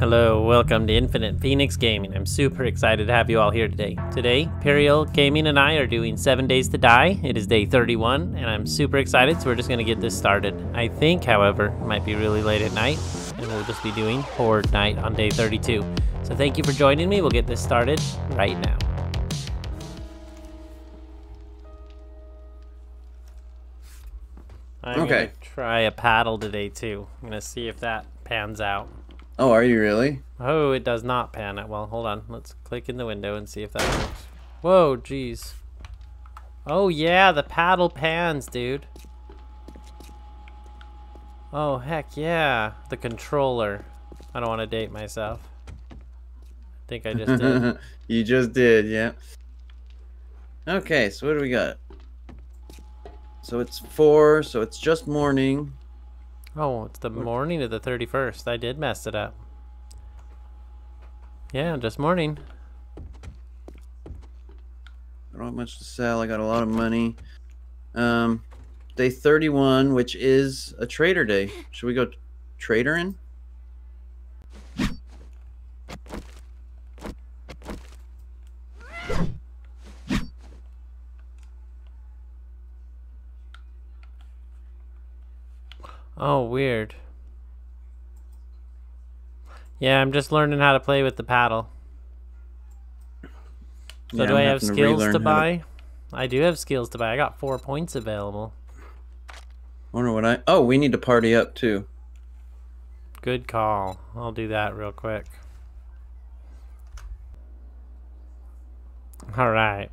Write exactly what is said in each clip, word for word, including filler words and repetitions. Hello, welcome to Infinite Phoenix Gaming. I'm super excited to have you all here today. Today, Pyriel Gaming and I are doing Seven Days to Die. It is day thirty-one, and I'm super excited, so we're just gonna get this started. I think, however, it might be really late at night, and we'll just be doing Horde Night on day thirty-two. So thank you for joining me. We'll get this started right now. I'm okay. gonna try a paddle today, too. I'm gonna see if that pans out. Oh, are you really? Oh, it does not pan out. Well, hold on. Let's click in the window and see if that works. Whoa, jeez. Oh, yeah, the paddle pans, dude. Oh, heck yeah. The controller. I don't want to date myself. I think I just did. You just did, yeah. Okay, so what do we got? So it's four, so it's just morning. Oh, it's the morning of the thirty-first. I did mess it up. Yeah, just morning. I don't have much to sell. I got a lot of money. Um, day thirty-one, which is a trader day. Should we go traderin'? Oh, weird. Yeah, I'm just learning how to play with the paddle. So yeah, do I have skills to, to buy? To... I do have skills to buy. I got four points available. Wonder what I... Oh, we need to party up, too. Good call. I'll do that real quick. All right.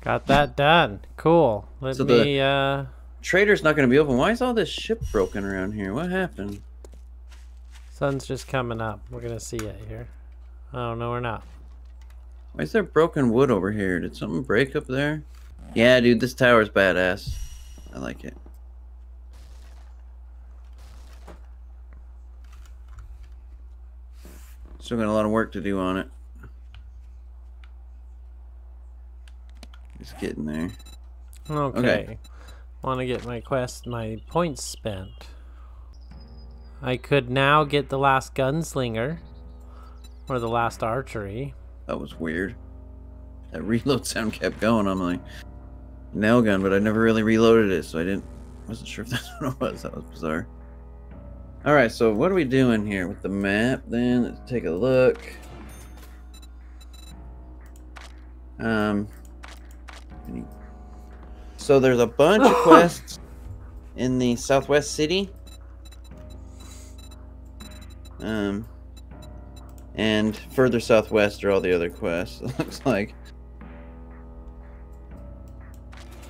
Got that done. Cool. Let so me... The... Uh... Trader's not going to be open. Why is all this ship broken around here? What happened? Sun's just coming up. We're going to see it here. Oh, no, we're not. Why is there broken wood over here? Did something break up there? Yeah, dude, this tower's badass. I like it. Still got a lot of work to do on it. Just getting there. Okay. Okay. Want to get my quest, my points spent. I could now get the last gunslinger or the last archery. That was weird. That reload sound kept going. I'm like, nail gun, but I never really reloaded it, so I didn't. Wasn't sure if that's what it was. That was bizarre. All right, so what are we doing here with the map? Then let's take a look. Um. Any So there's a bunch of quests in the Southwest City. Um, and further southwest are all the other quests, it looks like.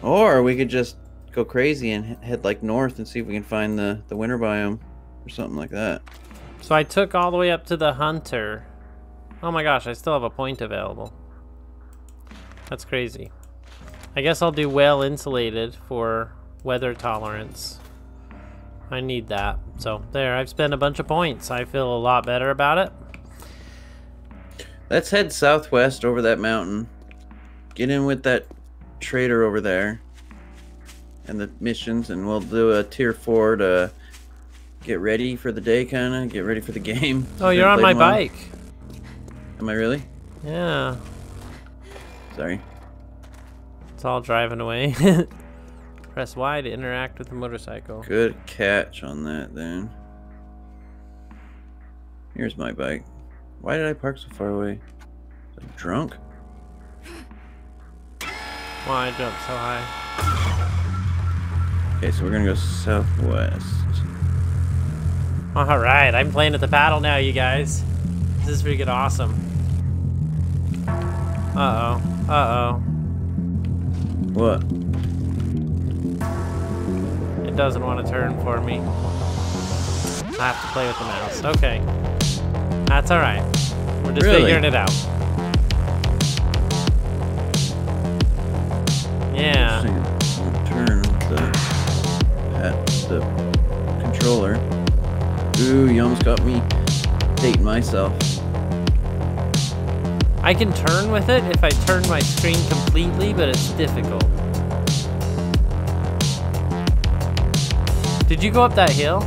Or we could just go crazy and head like north and see if we can find the, the winter biome or something like that. So I took all the way up to the hunter. Oh my gosh, I still have a point available. That's crazy. I guess I'll do well insulated for weather tolerance. I need that. So there, I've spent a bunch of points. I feel a lot better about it. Let's head southwest over that mountain. Get in with that trader over there and the missions, and we'll do a tier four to get ready for the day, kind of get ready for the game. Oh, you're on my bike. Am I really? Yeah. Sorry. It's all driving away. Press Y to interact with the motorcycle. Good catch on that, then. Here's my bike. Why did I park so far away? I'm drunk. Why I jumped so high? Okay, so we're gonna go southwest. All right, I'm playing at the paddle now, you guys. This is freaking awesome. Uh oh. Uh oh. What? It doesn't want to turn for me. I have to play with the mouse. Okay. That's alright. We're just really? figuring it out. Yeah. Turn the, at the controller. Ooh, you almost got me dating myself. I can turn with it if I turn my screen completely, but it's difficult. Did you go up that hill?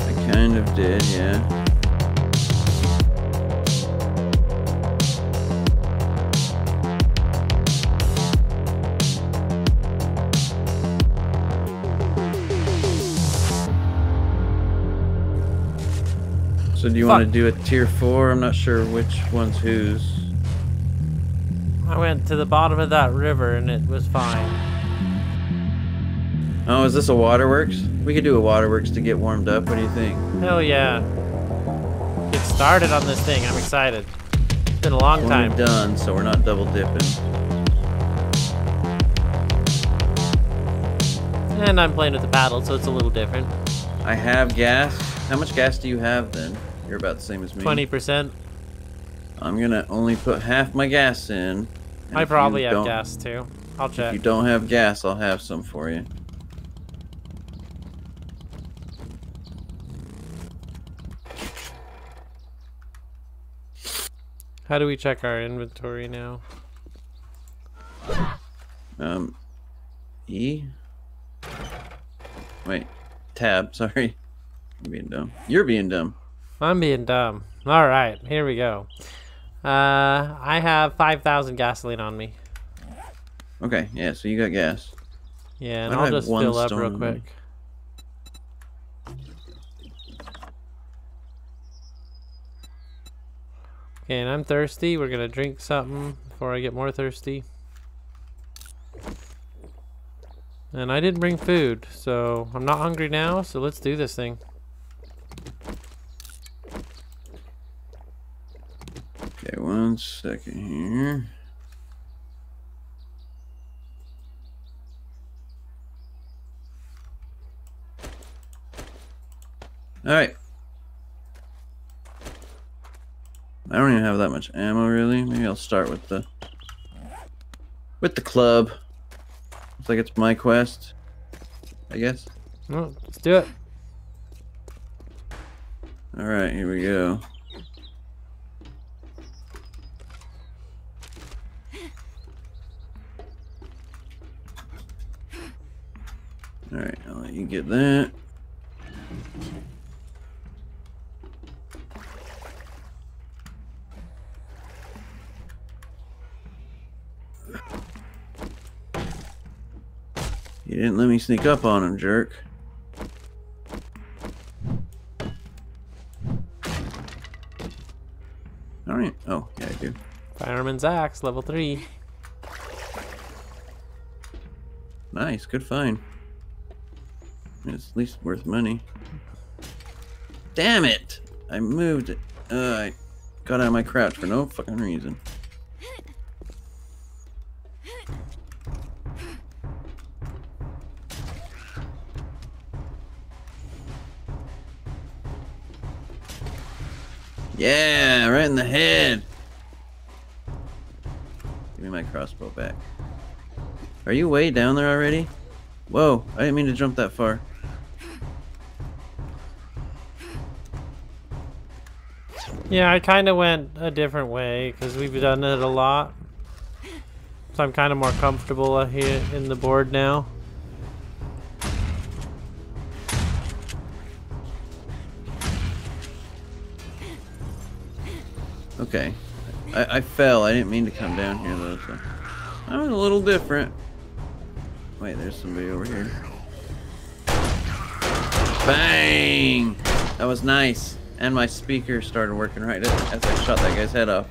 I kind of did, yeah. So do you Fuck. want to do a tier four? I'm not sure which one's whose. I went to the bottom of that river and it was fine. Oh, is this a waterworks? We could do a waterworks to get warmed up. What do you think? Hell yeah. Get started on this thing. I'm excited. It's been a long well, time. We're done, so we're not double dipping. And I'm playing with the paddle, so it's a little different. I have gas. How much gas do you have then? You're about the same as me. twenty percent. I'm gonna only put half my gas in. I probably have gas too. I'll check. If you don't have gas, I'll have some for you. How do we check our inventory now? Um, E? Wait. Tab, sorry. I'm being dumb. You're being dumb. I'm being dumb. All right, here we go. Uh, I have five thousand gasoline on me. Okay, yeah, so you got gas. Yeah, and I'll just fill up real quick. Okay, and I'm thirsty. We're going to drink something before I get more thirsty. And I didn't bring food, so I'm not hungry now, so let's do this thing. Okay, one second here. Alright. I don't even have that much ammo, really. Maybe I'll start with the... with the club. Looks like it's my quest, I guess. Well, let's do it. All right, here we go. All right, I'll let you get that. You didn't let me sneak up on him, jerk. All right. Oh, yeah, I do. Fireman's axe, level three. Nice, good find. It's at least worth money. Damn it! I moved it. Uh, I got out of my crouch for no fucking reason. Yeah, right in the head. Give me my crossbow back. Are you way down there already? Whoa, I didn't mean to jump that far. Yeah, I kind of went a different way because we've done it a lot. So I'm kind of more comfortable here in the board now. Okay, I, I fell. I didn't mean to come down here though, so I was a little different. Wait, there's somebody over here. Bang! That was nice. And my speaker started working right as I shot that guy's head off.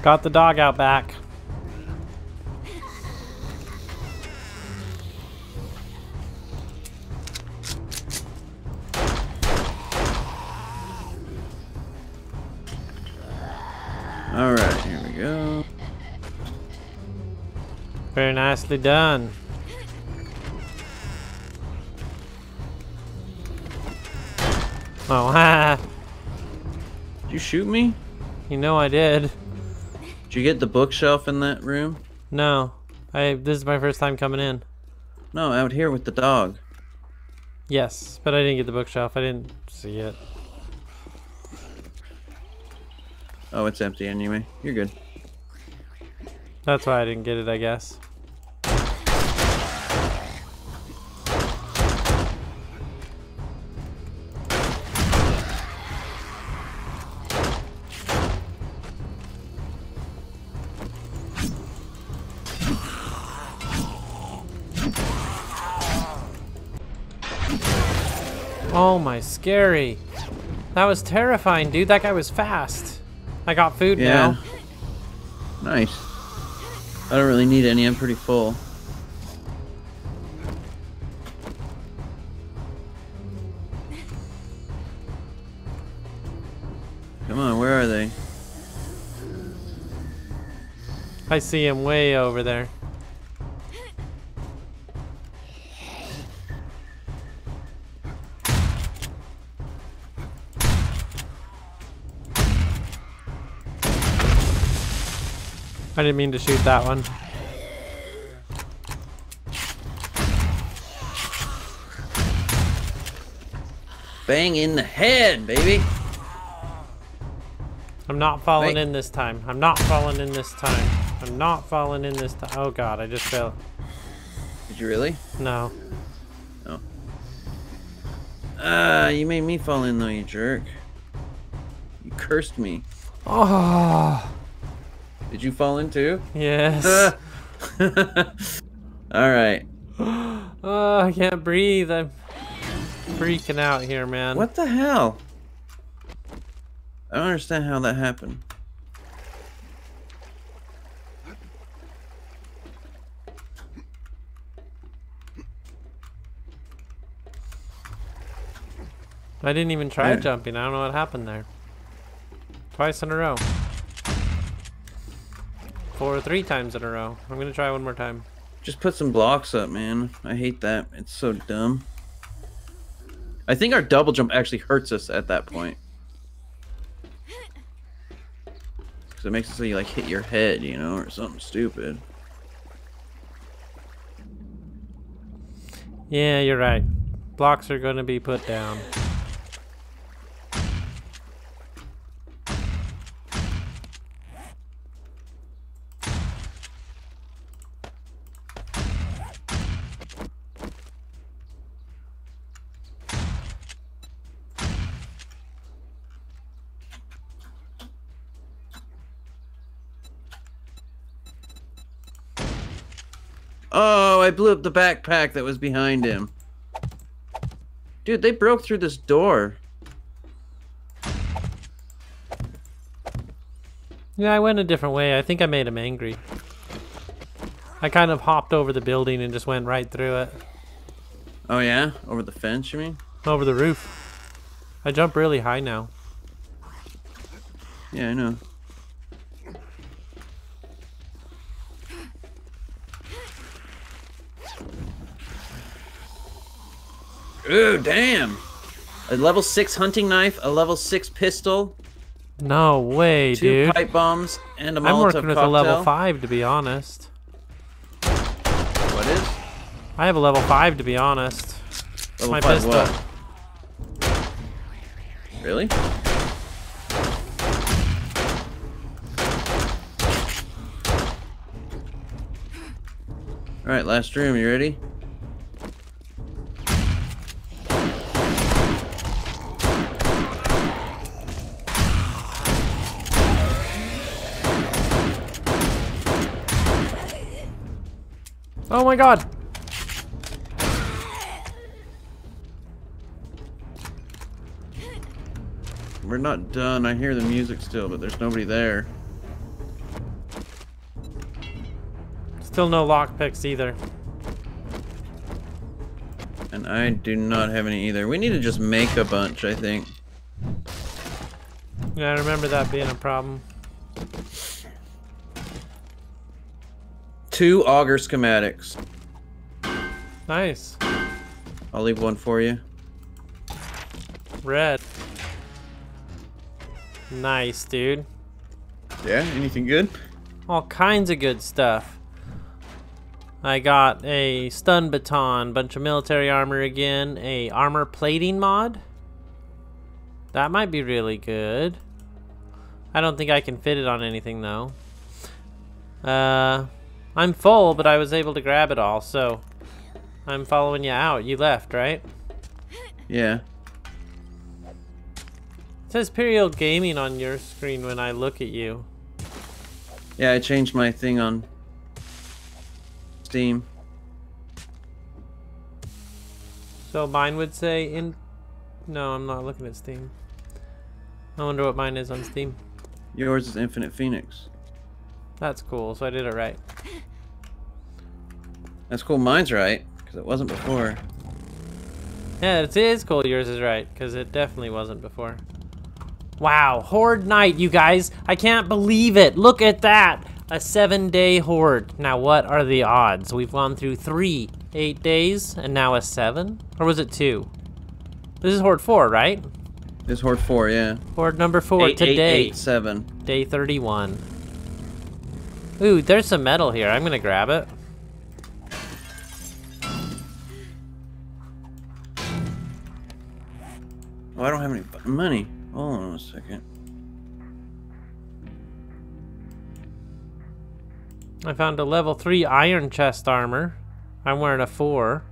Got the dog out back. Alright, here we go. Very nicely done. Oh, ha! Did you shoot me? You know I did. Did you get the bookshelf in that room? No. I. This is my first time coming in. No, out here with the dog. Yes, but I didn't get the bookshelf. I didn't see it. Oh, it's empty anyway. You're good. That's why I didn't get it, I guess. Oh my, scary. That was terrifying, dude. That guy was fast. I got food yeah. now. Nice. I don't really need any. I'm pretty full. Come on, where are they? I see him way over there. I didn't mean to shoot that one. Bang in the head, baby. I'm not falling Bang. in this time. I'm not falling in this time. I'm not falling in this time. Oh God, I just fell. Did you really? No. No. Ah, uh, you made me fall in though, you jerk. You cursed me. Oh. Did you fall in too? Yes. All right. Oh, I can't breathe. I'm freaking out here, man. What the hell? I don't understand how that happened. I didn't even try yeah. jumping. I don't know what happened there. Twice in a row. Four or three times in a row. I'm gonna try one more time. Just put some blocks up, man. I hate that. It's so dumb. I think our double jump actually hurts us at that point. Because it makes it so you like hit your head, you know, or something stupid. Yeah, you're right. Blocks are gonna be put down. Oh, I blew up the backpack that was behind him. Dude, they broke through this door. Yeah, I went a different way. I think I made him angry. I kind of hopped over the building and just went right through it. Oh yeah? Over the fence, you mean? Over the roof. I jump really high now. Yeah, I know. Ooh, damn! A level six hunting knife, a level six pistol. No way, two dude. Two pipe bombs and a Molotov cocktail. I'm working with cocktail. a level five, to be honest. What is? I have a level five, to be honest. Level My five pistol. What? Really? All right, last room. You ready? Oh my God! We're not done. I hear the music still, but there's nobody there. Still no lockpicks either. And I do not have any either. We need to just make a bunch, I think. Yeah, I remember that being a problem. Two auger schematics. Nice. I'll leave one for you. Red. Nice, dude. Yeah, anything good? All kinds of good stuff. I got a stun baton, bunch of military armor again, a armor plating mod. That might be really good. I don't think I can fit it on anything though. Uh... I'm full, but I was able to grab it all, so I'm following you out. You left, right? Yeah. It says Pyriel Gaming on your screen when I look at you. Yeah, I changed my thing on Steam. So mine would say in... No, I'm not looking at Steam. I wonder what mine is on Steam. Yours is Infinite Phoenix. That's cool, so I did it right. That's cool, mine's right, because it wasn't before. Yeah, it is cool yours is right, because it definitely wasn't before. Wow, Horde Night, you guys! I can't believe it! Look at that! A seven-day horde. Now, what are the odds? We've gone through three eight days, and now a seven? Or was it two? This is horde four, right? This is horde four, yeah. Horde number four eight, today. Eight, eight, seven. Day thirty-one. Ooh, there's some metal here. I'm gonna grab it. Oh, I don't have any money. Hold on a second. I found a level three iron chest armor. I'm wearing a four.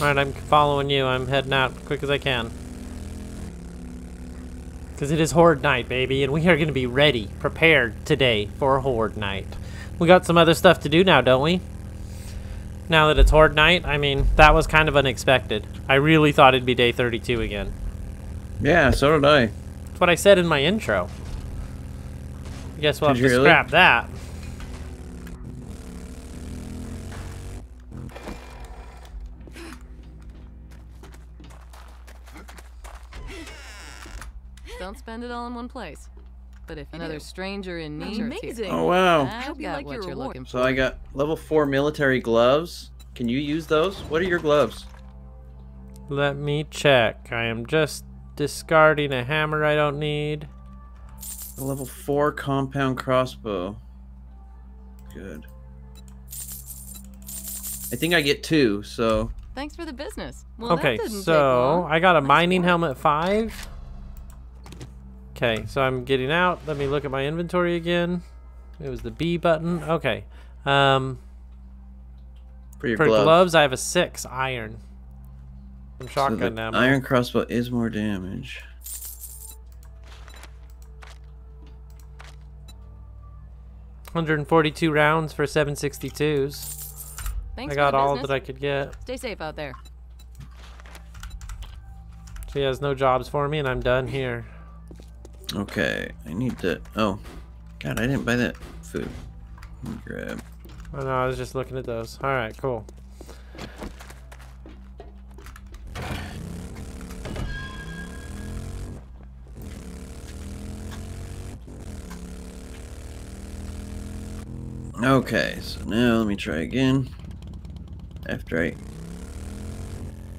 Alright, I'm following you. I'm heading out quick as I can. Because it is Horde Night, baby, and we are going to be ready, prepared today for Horde Night. We got some other stuff to do now, don't we? Now that it's Horde Night, I mean, that was kind of unexpected. I really thought it'd be day thirty-two again. Yeah, so did I. That's what I said in my intro. I guess we'll have to scrap that. Don't spend it all in one place. But if another stranger in need, amazing. Oh wow! I hope you like what your you're looking for. So I got level four military gloves. Can you use those? What are your gloves? Let me check. I am just discarding a hammer I don't need. A level four compound crossbow. Good. I think I get two. So. Thanks for the business. Well, okay, that so I got a That's mining cool. helmet five. Okay, so I'm getting out. Let me look at my inventory again. It was the B button. Okay. Um, for your for gloves. gloves, I have a six iron. I'm shotgun so now. Iron crossbow is more damage. one hundred forty-two rounds for seven sixty-twos. Thanks I got for the all business. that I could get. Stay safe out there. She has no jobs for me, and I'm done here. Okay, I need to. Oh, God, I didn't buy that food. Let me grab. Oh no, I was just looking at those. All right, cool. Okay, so now let me try again. After I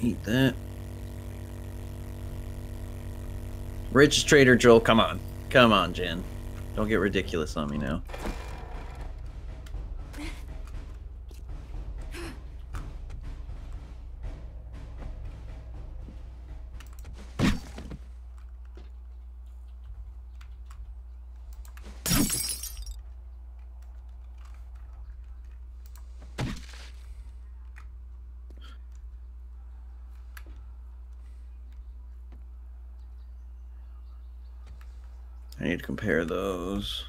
eat that. Rich trader Joel, come on. Come on, Jen. Don't get ridiculous on me now. I need to compare those.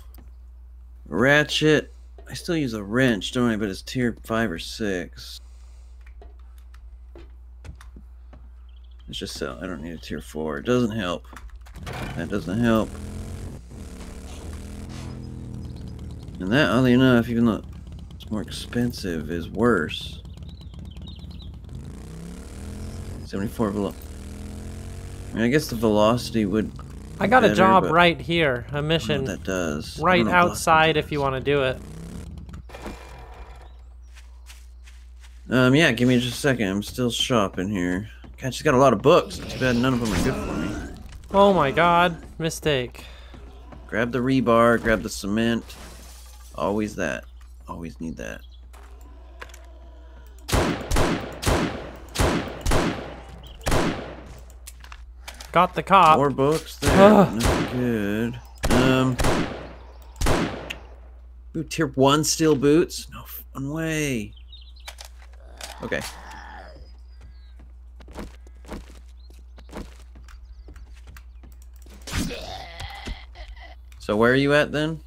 Ratchet. I still use a wrench, don't I? But it's tier five or six. It's just so I don't need a tier four. It doesn't help. That doesn't help. And that, oddly enough, even though it's more expensive, is worse. seventy-four below. I mean, I guess the velocity would. I got better, a job right here, a mission that does. right outside if you want to do it. Um, yeah, give me just a second. I'm still shopping here. God, she's got a lot of books. It's bad none of them are good for me. Oh my God, mistake. Grab the rebar, grab the cement. Always that. Always need that. Got the cop. More books there. Not good. Um. Ooh, tier one steel boots. No fun way. Okay. So where are you at then?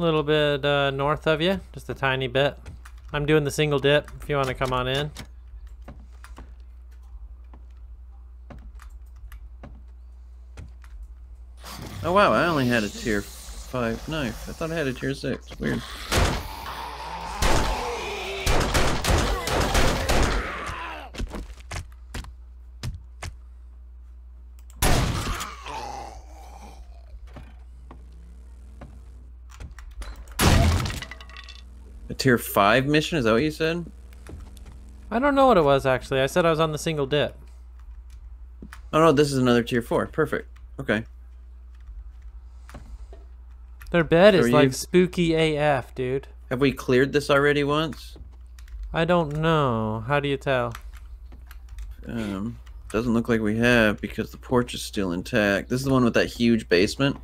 a little bit uh, north of you, just a tiny bit. I'm doing the single dip if you want to come on in. Oh wow, I only had a tier five knife. I thought I had a tier six. Weird. Tier five mission, is that what you said? I don't know what it was actually. I said I was on the single dip. Oh no, this is another tier four. Perfect. Okay. Their bed is like spooky A F, dude. Have we cleared this already once? I don't know. How do you tell? Um, doesn't look like we have because the porch is still intact. This is the one with that huge basement.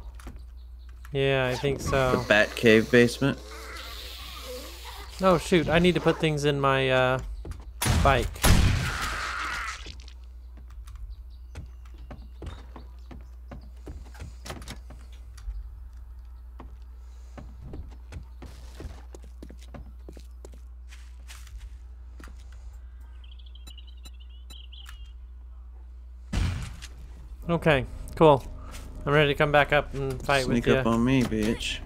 Yeah, I think so. The bat cave basement. Oh shoot, I need to put things in my uh, bike. Okay, cool. I'm ready to come back up and fight Sneak with you. Sneak up on me, bitch.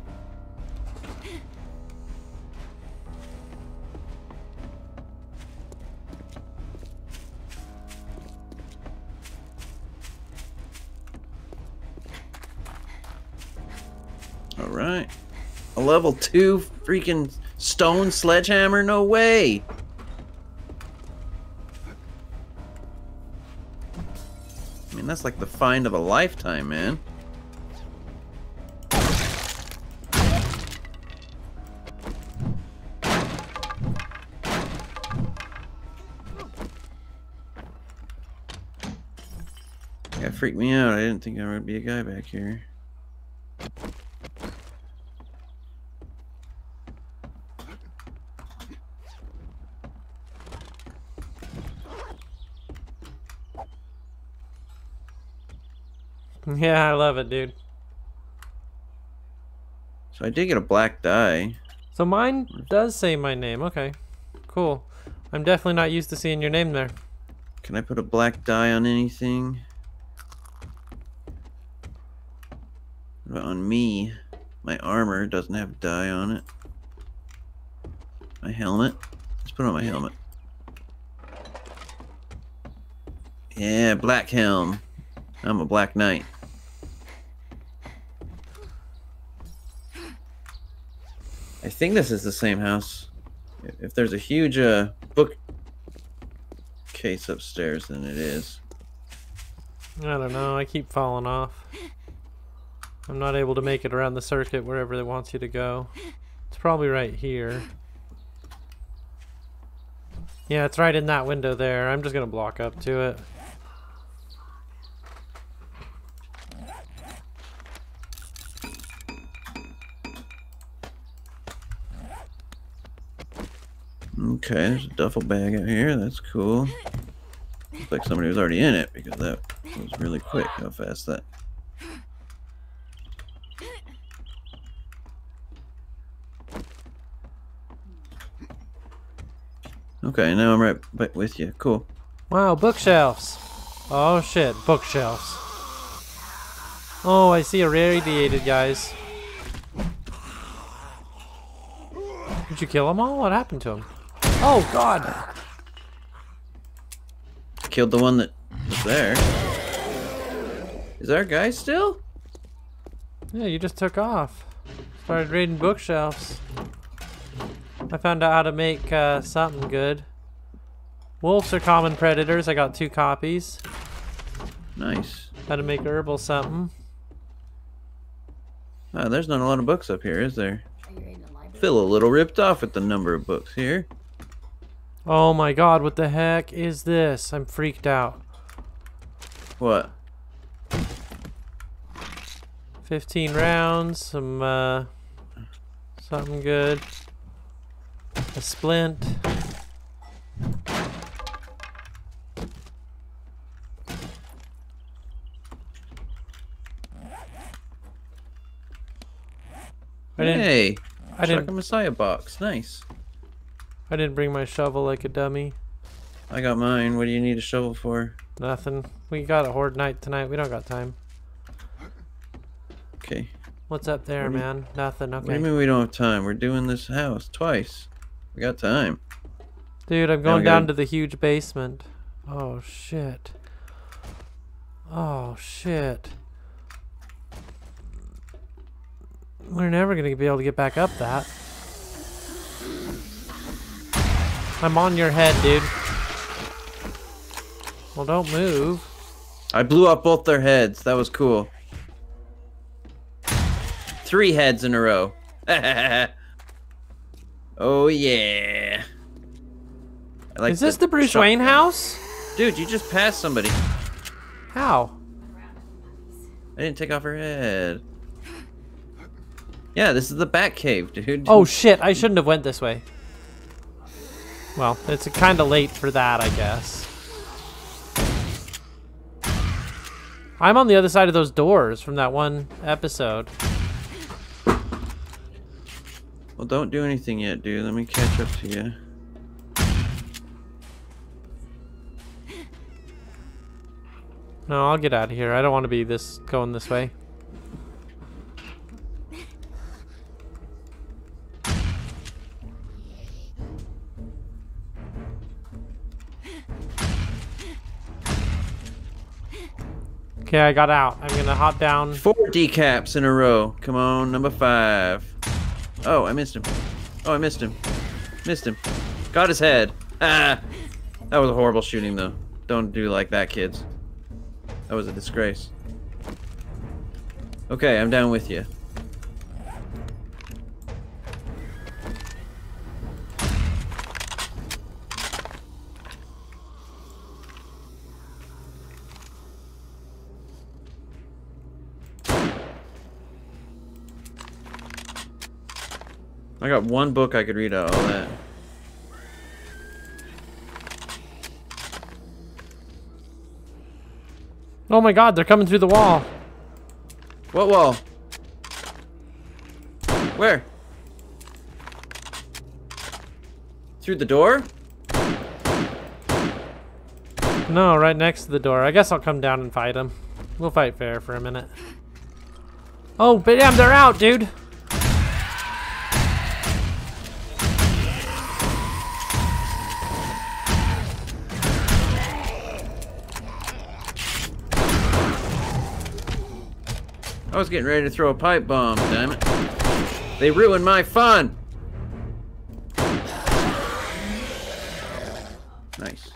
Alright. A level two freaking stone sledgehammer? No way! I mean, that's like the find of a lifetime, man. That freaked me out. I didn't think there would be a guy back here. Yeah, I love it, dude. So I did get a black die. So mine does say my name. Okay, cool. I'm definitely not used to seeing your name there. Can I put a black die on anything? What about on me? My armor doesn't have dye on it. My helmet. Let's put on my helmet. Yeah, black helm. I'm a black knight. I think this is the same house. If there's a huge uh, bookcase upstairs, then it is. I don't know. I keep falling off. I'm not able to make it around the circuit wherever it wants you to go. It's probably right here. Yeah, it's right in that window there. I'm just going to block up to it. Okay, there's a duffel bag out here. That's cool. Looks like somebody was already in it because that was really quick how fast that. Okay, now I'm right back with you. Cool. Wow, bookshelves. Oh shit, bookshelves. Oh, I see a radiated, guys. Did you kill them all? What happened to them? Oh god! Killed the one that was there. Is there a guy still? Yeah, you just took off. Started raiding bookshelves. I found out how to make uh, something good. Wolves are common predators. I got two copies. Nice. How to make herbal something. Oh, there's not a lot of books up here, is there? Feel a little ripped off at the number of books here. Oh my god, what the heck is this? I'm freaked out. What? fifteen rounds, some, uh, something good. A splint. I didn't, hey, I didn't, a Messiah box. Nice. I didn't bring my shovel like a dummy. I got mine. What do you need a shovel for? Nothing. We got a horde night tonight. We don't got time. Okay. What's up there, what man? You, Nothing. Okay. What do you mean we don't have time? We're doing this house twice. We got time. Dude, I'm going down to the huge basement. Oh, shit. Oh, shit. We're never going to be able to get back up that. I'm on your head, dude. Well, don't move. I blew up both their heads. That was cool. Three heads in a row. Oh, yeah. I like Is this the, the Bruce Wayne gun. house? Dude, you just passed somebody. How? I didn't take off her head. Yeah, this is the Bat Cave, dude. Oh, shit. I shouldn't have went this way. Well, it's kind of late for that, I guess. I'm on the other side of those doors from that one episode. Well, don't do anything yet, dude. Let me catch up to you. No, I'll get out of here. I don't want to be this going this way. Okay, I got out. I'm gonna hop down. Four decaps in a row. Come on, number five. Oh, I missed him. Oh, I missed him. Missed him. Got his head. Ah! That was a horrible shooting, though. Don't do like that, kids. That was a disgrace. Okay, I'm down with you. I got one book I could read out all that. Oh my god, they're coming through the wall. What wall? Where? Through the door? No, right next to the door. I guess I'll come down and fight them. We'll fight fair for a minute. Oh, but damn, they're out, dude. I was getting ready to throw a pipe bomb, damn it. They ruined my fun! Nice.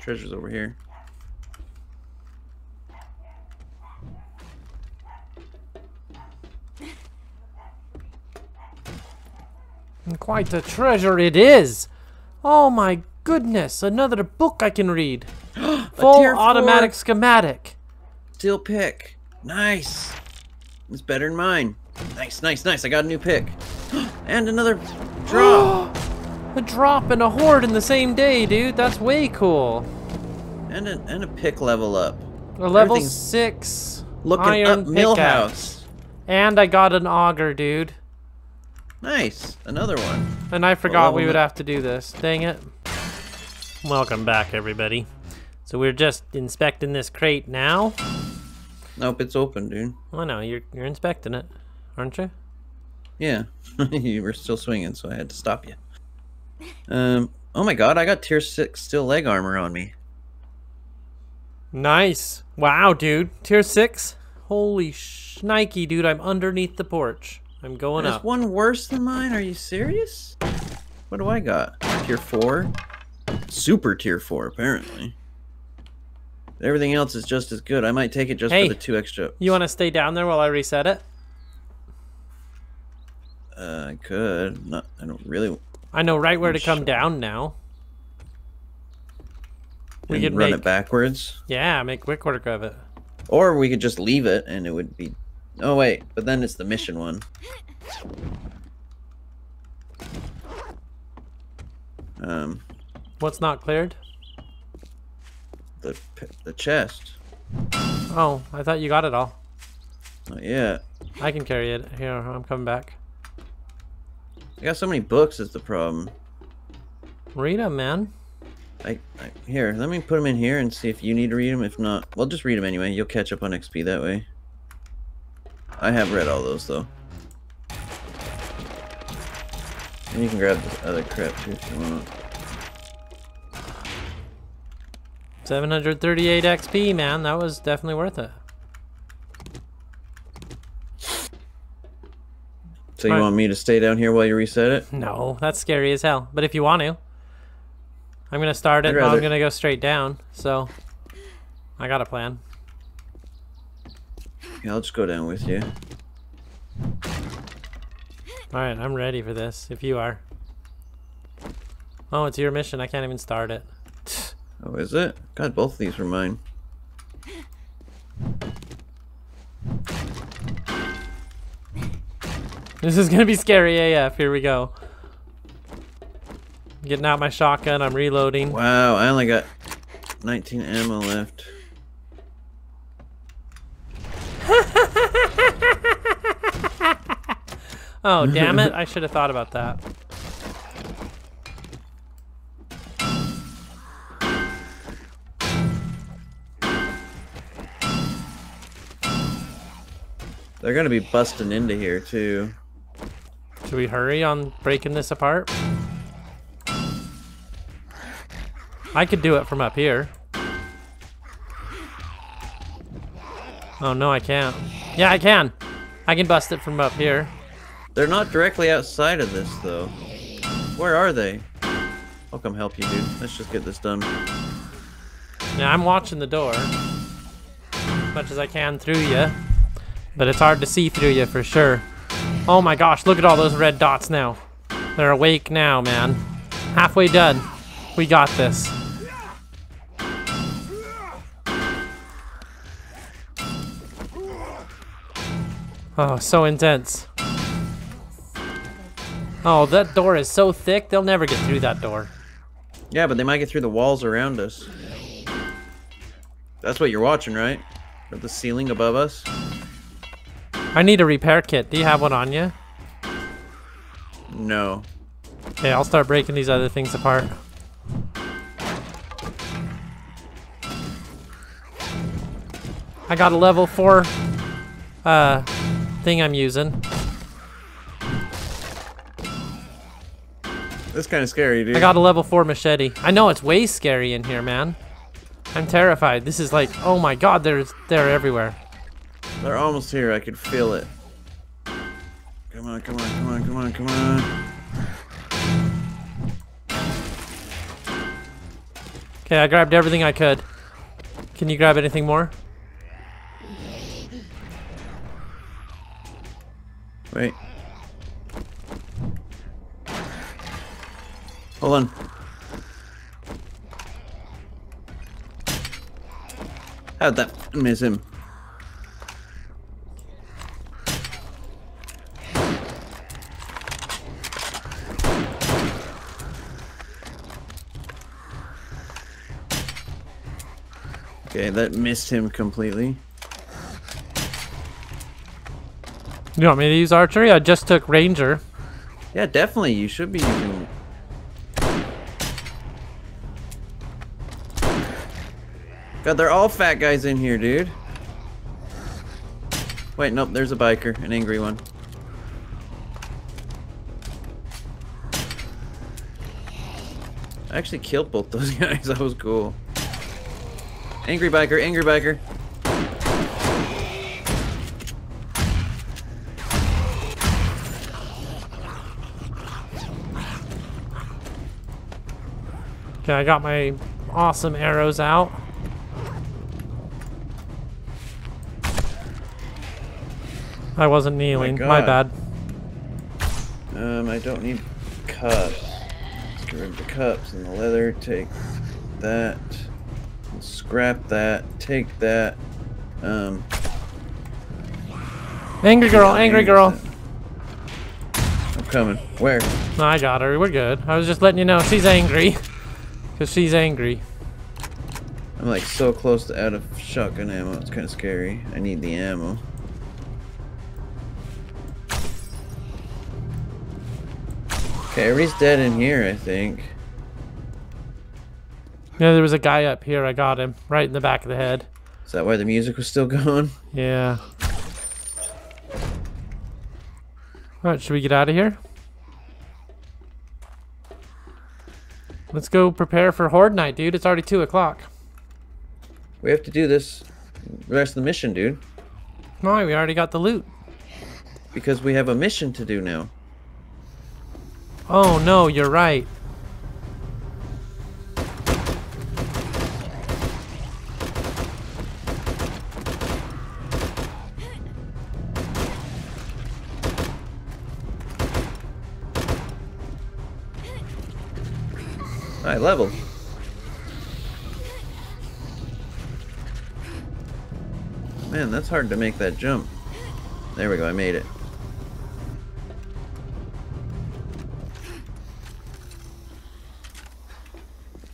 Treasure's over here. And quite a treasure it is! Oh my goodness, another book I can read. Full automatic schematic. Steel pick. Nice. It's better than mine. Nice, nice, nice. I got a new pick. And another drop. A drop and a horde in the same day, dude. That's way cool. And a, and a pick level up. A level six looking up millhouse. And I got an auger, dude. Nice. Another one. And I forgot we would have to do this. Dang it. Welcome back, everybody. So we're just inspecting this crate now. Nope, it's open, dude. I know, you're you're inspecting it, aren't you? Yeah, you were still swinging, so I had to stop you. Um, oh my god, I got tier six steel leg armor on me. Nice. Wow, dude, tier six. Holy shnikey, dude! I'm underneath the porch. I'm going There's up. There's one worse than mine. Are you serious? What do I got? Tier four. Super tier four, apparently. Everything else is just as good. I might take it just hey, for the two extra. You want to stay down there while I reset it? Uh, I could. Not. I don't really. I know right where I'm to come sure. down now. We and could run make... it backwards. Yeah, make quick work of it. Or we could just leave it, and it would be. Oh wait, but then it's the mission one. Um. What's not cleared? The, the chest. Oh, I thought you got it all. Not yet. I can carry it. Here, I'm coming back. I got so many books is the problem. Read them, man. I, I here. Let me put them in here and see if you need to read them. If not, well, just read them anyway. You'll catch up on X P that way. I have read all those though. And you can grab this other crap too if you want. seven hundred thirty-eight X P, man. That was definitely worth it. So you All right. want me to stay down here while you reset it? No, that's scary as hell. But if you want to, I'm gonna start it. I'd rather... I'm gonna go straight down. So I got a plan. Yeah, I'll just go down with you. All right, I'm ready for this. If you are. Oh, it's your mission. I can't even start it. Oh, is it? God, both of these were mine. This is gonna be scary A F. Here we go. I'm getting out my shotgun. I'm reloading. Wow, I only got nineteen ammo left. Oh, damn it. I should have thought about that. They're gonna be busting into here, too. Should we hurry on breaking this apart? I could do it from up here. Oh no, I can't. Yeah, I can. I can bust it from up here. They're not directly outside of this, though. Where are they? I'll come help you, dude. Let's just get this done. Now, I'm watching the door as much as I can through you, but it's hard to see through you for sure. Oh my gosh, look at all those red dots now. They're awake now, man. Halfway done. We got this. Oh, so intense. Oh, that door is so thick, they'll never get through that door. Yeah, but they might get through the walls around us. That's what you're watching, right? Or the ceiling above us. I need a repair kit. Do you have one on you? No. Okay, I'll start breaking these other things apart. I got a level four uh, thing I'm using. That's kind of scary, dude. I got a level four machete. I know, it's way scary in here, man. I'm terrified. This is like, oh my god, they're, they're everywhere. They're almost here. I can feel it. Come on, come on, come on, come on, come on. Okay, I grabbed everything I could. Can you grab anything more? Wait. Hold on. How'd that miss him? Okay, that missed him completely. You want me to use archery? I just took ranger. Yeah, definitely. You should be using it. God, they're all fat guys in here, dude. Wait, nope, there's a biker, an angry one. I actually killed both those guys. That was cool. Angry biker, angry biker. Okay, I got my awesome arrows out. I wasn't kneeling. Oh my, my bad. Um, I don't need cups. Let's get rid of the cups and the leather. Take that. Scrap that. Take that. Um. Angry girl. Angry girl. I'm coming. Where? No, I got her. We're good. I was just letting you know she's angry. Cause she's angry. I'm like so close to out of shotgun ammo. It's kind of scary. I need the ammo. Okay, everybody's dead in here, I think. Yeah, there was a guy up here. I got him right in the back of the head. Is that why the music was still going? Yeah. All right, should we get out of here? Let's go prepare for Horde Night, dude. It's already two o'clock. We have to do this the rest of the mission, dude. Why? We already got the loot. Because we have a mission to do now. Oh, no, you're right. High level. Man, that's hard to make that jump. There we go, I made it.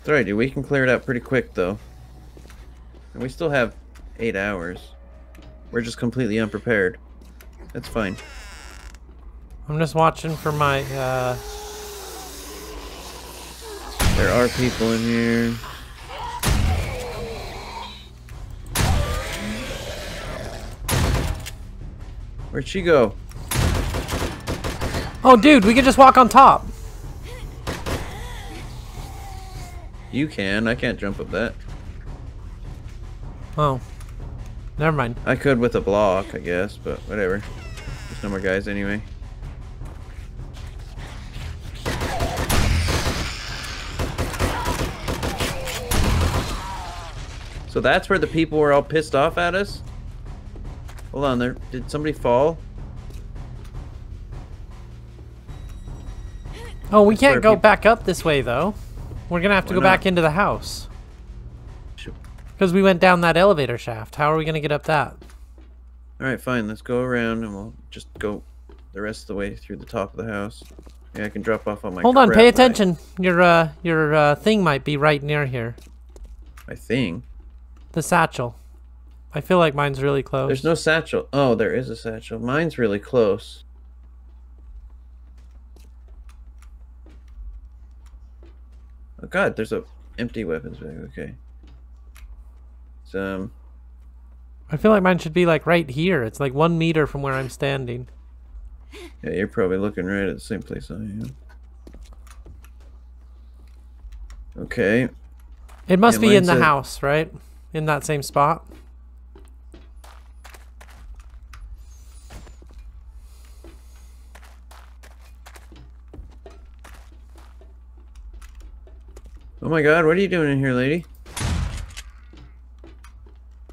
It's alright, dude, we can clear it out pretty quick though. And we still have eight hours. We're just completely unprepared. That's fine. I'm just watching for my uh there are people in here. Where'd she go? Oh, dude, we could just walk on top. You can. I can't jump up that. Oh. Never mind. I could with a block, I guess, but whatever. There's no more guys anyway. So that's where the people were all pissed off at us? Hold on there. Did somebody fall? Oh, we can't go back up this way, though. We're going to have to go back into the house. Because we went down that elevator shaft. How are we going to get up that? Alright, fine. Let's go around and we'll just go the rest of the way through the top of the house. Yeah, I can drop off on my... Hold on, pay attention. Your, uh, your uh, thing might be right near here. My thing? The satchel. I feel like mine's really close. There's no satchel. Oh, there is a satchel. Mine's really close. Oh god, there's a empty weapons bag. Okay. So, um, I feel like mine should be like right here. It's like one meter from where I'm standing. Yeah, you're probably looking right at the same place I am. Okay. It must yeah, be in the said, house, right? In that same spot. Oh my god, what are you doing in here, lady?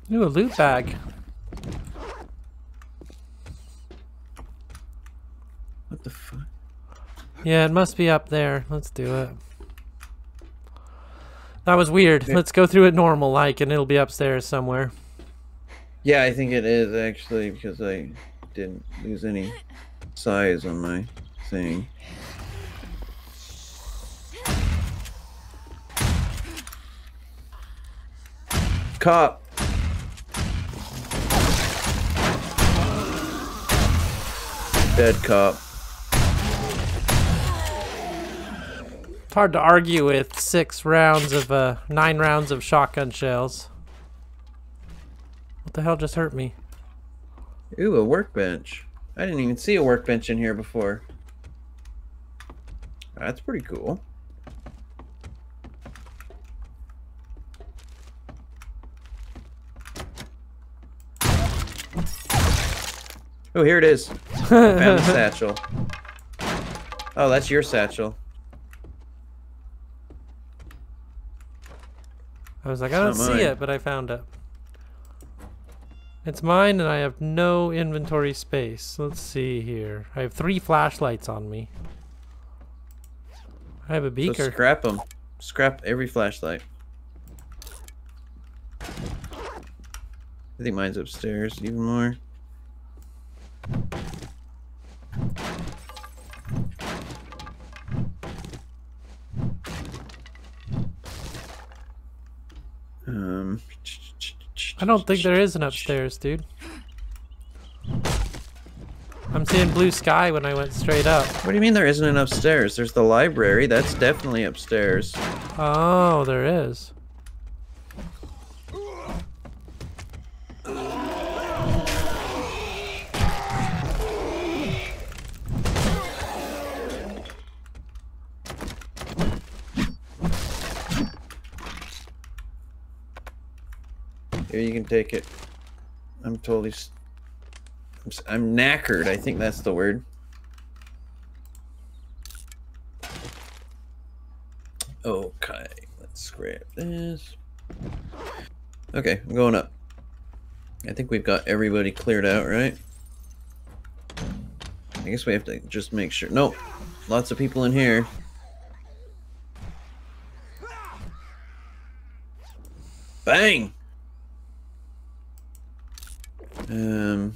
Ooh, a loot bag. What the fuck? Yeah, it must be up there. Let's do it. That was weird. Let's go through it normal like and it'll be upstairs somewhere. Yeah, I think it is actually because I didn't lose any size on my thing. Cop. Dead cop. It's hard to argue with six rounds of, uh, nine rounds of shotgun shells. What the hell just hurt me? Ooh, a workbench. I didn't even see a workbench in here before. That's pretty cool. Oh, here it is. I found a satchel. Oh, that's your satchel. I was like, I don't see it, but I found it. It's mine, and I have no inventory space. Let's see here. I have three flashlights on me. I have a beaker. So scrap them. Scrap every flashlight. I think mine's upstairs even more. Um, I don't think there is an upstairs, dude. I'm seeing blue sky when I went straight up. What do you mean there isn't an upstairs? There's the library. That's definitely upstairs. Oh, there is. Here, you can take it. I'm totally... St I'm, I'm knackered. I think that's the word. Okay, let's grab this. Okay, I'm going up. I think we've got everybody cleared out, right? I guess we have to just make sure. Nope. Lots of people in here. Bang! Um...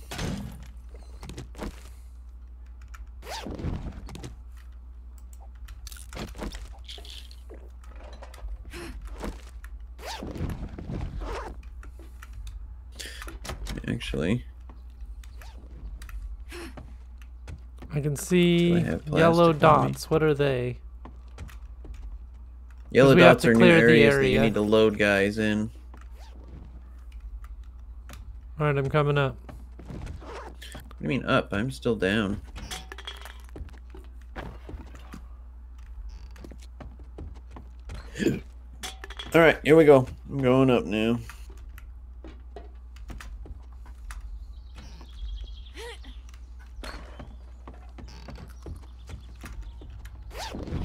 Actually, I can see yellow dots. What are they? Yellow dots are new areas that you need to load guys in. All right, I'm coming up. What do you mean up? I'm still down. All right, here we go. I'm going up now.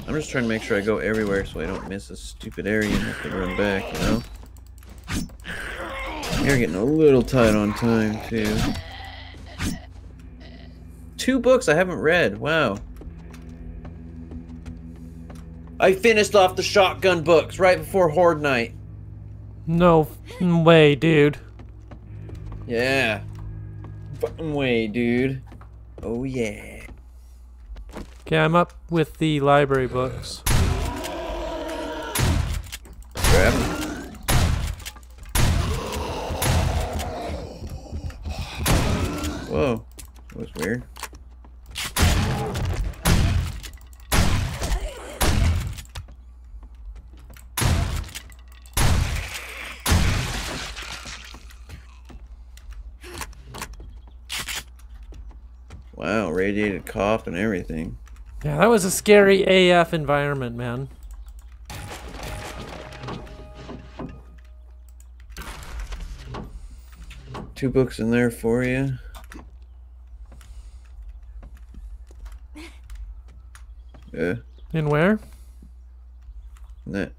I'm just trying to make sure I go everywhere so I don't miss a stupid area and have to run back, you know? You're getting a little tight on time, too. Two books I haven't read. Wow. I finished off the shotgun books right before Horde Night. No way, dude. Yeah. Fucking way, dude. Oh, yeah. Okay, I'm up with the library books. Grab them. Whoa, that was weird. Wow, radiated cough and everything. Yeah, that was a scary A F environment, man. Two books in there for you. Yeah. In where? In that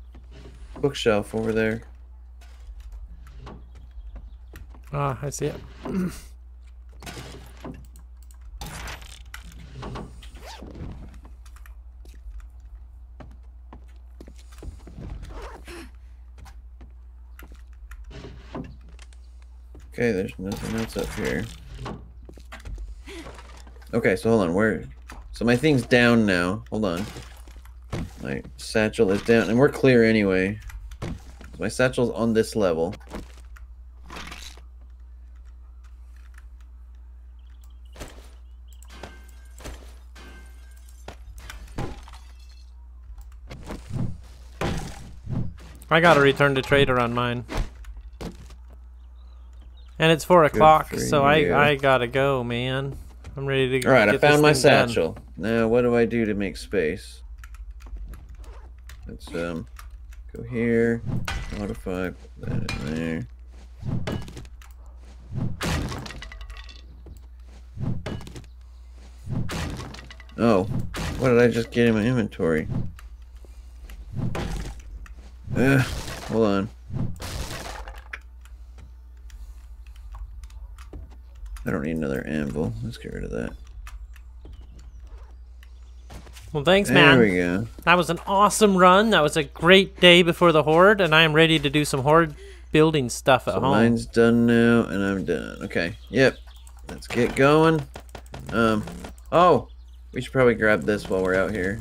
bookshelf over there. Ah, I see it. Okay, there's nothing else up here. Okay, so hold on, where... So my thing's down now. Hold on. My satchel is down. And we're clear anyway. So my satchel's on this level. I got a return to trader on mine. And it's four o'clock, so I, I gotta go, man. I'm ready to. All right, I found my satchel. Done. Now, what do I do to make space? Let's um, go here. Modify. Put that in there. Oh, what did I just get in my inventory? Uh, hold on. I don't need another anvil. Let's get rid of that. Well, thanks, man. There we go. That was an awesome run. That was a great day before the Horde, and I am ready to do some Horde building stuff at home. Mine's done now, and I'm done. Okay. Yep. Let's get going. Um. Oh, we should probably grab this while we're out here.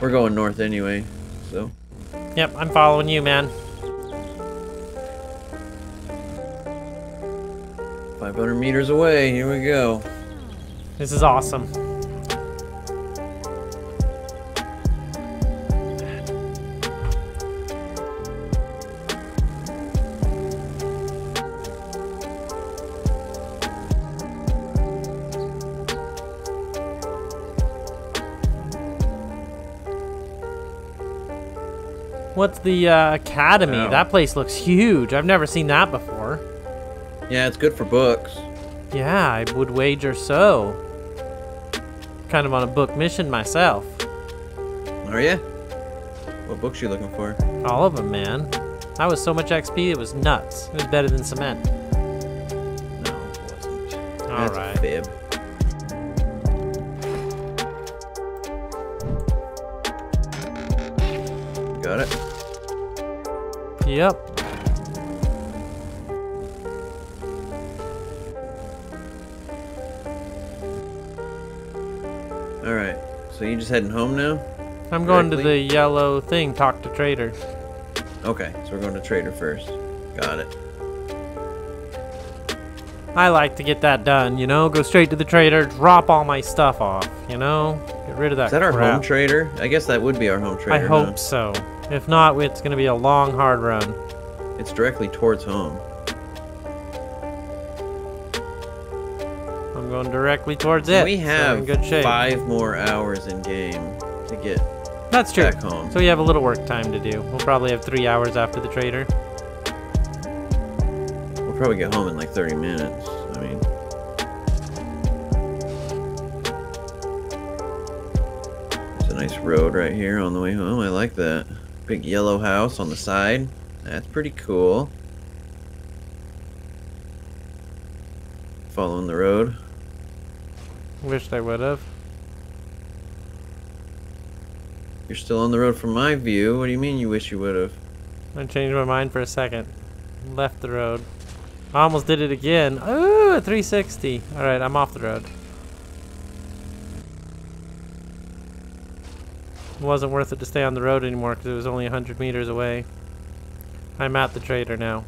We're going north anyway, so. Yep, I'm following you, man. five hundred meters away, here we go. This is awesome. What's the uh, academy? Oh. That place looks huge. I've never seen that before. Yeah, it's good for books. Yeah, I would wager so. Kind of on a book mission myself. Are you? What books you looking for? All of them, man. I was so much X P, it was nuts. It was better than cement. No, it wasn't. All That's right. A fib. Got it. Yep. All right. So you just heading home now? I'm going directly to the yellow thing. Talk to Trader. Okay. So we're going to Trader first. Got it. I like to get that done. You know, go straight to the Trader. Drop all my stuff off. You know, get rid of that. Is that crap. Our home Trader? I guess that would be our home Trader. I hope huh? so. If not, it's going to be a long, hard run. It's directly towards home. I'm going directly towards it. We have so good shape. five more hours in game to get That's true. back home. So we have a little work time to do. We'll probably have three hours after the Trader. We'll probably get home in like thirty minutes. I mean... There's a nice road right here on the way home. I like that. Big yellow house on the side. That's pretty cool. Following the road. Wished I would have. You're still on the road from my view. What do you mean you wish you would have? I changed my mind for a second. Left the road. I almost did it again. Ooh, three sixty. Alright, I'm off the road. It wasn't worth it to stay on the road anymore because it was only one hundred meters away. I'm at the Trader now.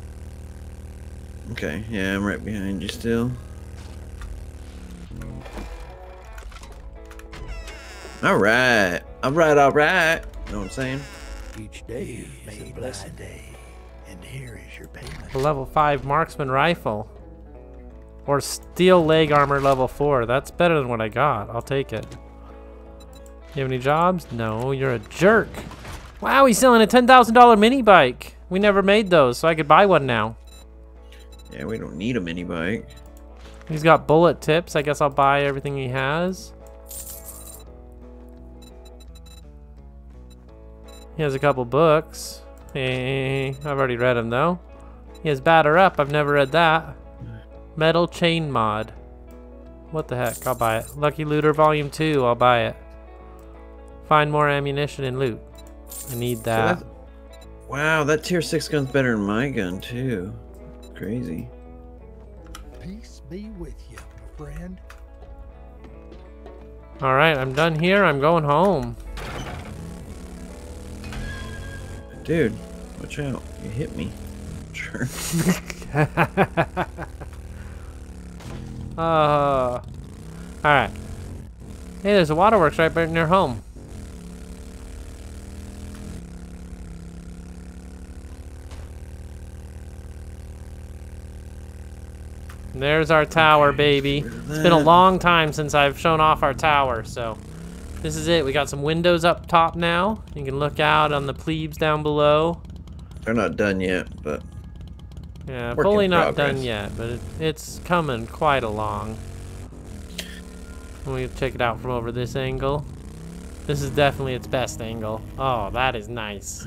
Okay, yeah, I'm right behind you still. Alright, alright, alright. You know what I'm saying? Each day you've made a blessed day, and here is your payment. A level five marksman rifle. Or steel leg armor level four. That's better than what I got. I'll take it. You have any jobs? No, you're a jerk. Wow, he's selling a ten thousand dollar mini bike. We never made those, so I could buy one now. Yeah, we don't need a mini bike. He's got bullet tips. I guess I'll buy everything he has. He has a couple books. Hey, I've already read them though. He has Batter Up. I've never read that. Metal Chain Mod. What the heck? I'll buy it. Lucky Looter Volume two. I'll buy it. Find more ammunition and loot. I need that. So wow, that tier six gun's better than my gun too. Crazy. Peace be with you, friend. All right, I'm done here. I'm going home. Dude, watch out! You hit me. Sure. uh, all right. Hey, there's a waterworks right near home. There's our tower, baby. It's been a long time since I've shown off our tower, so this is it. We got some windows up top now. You can look out on the plebes down below. They're not done yet, but yeah, fully not done yet, but it, it's coming quite along. We'll check it out from over this angle. This is definitely its best angle. Oh, that is nice.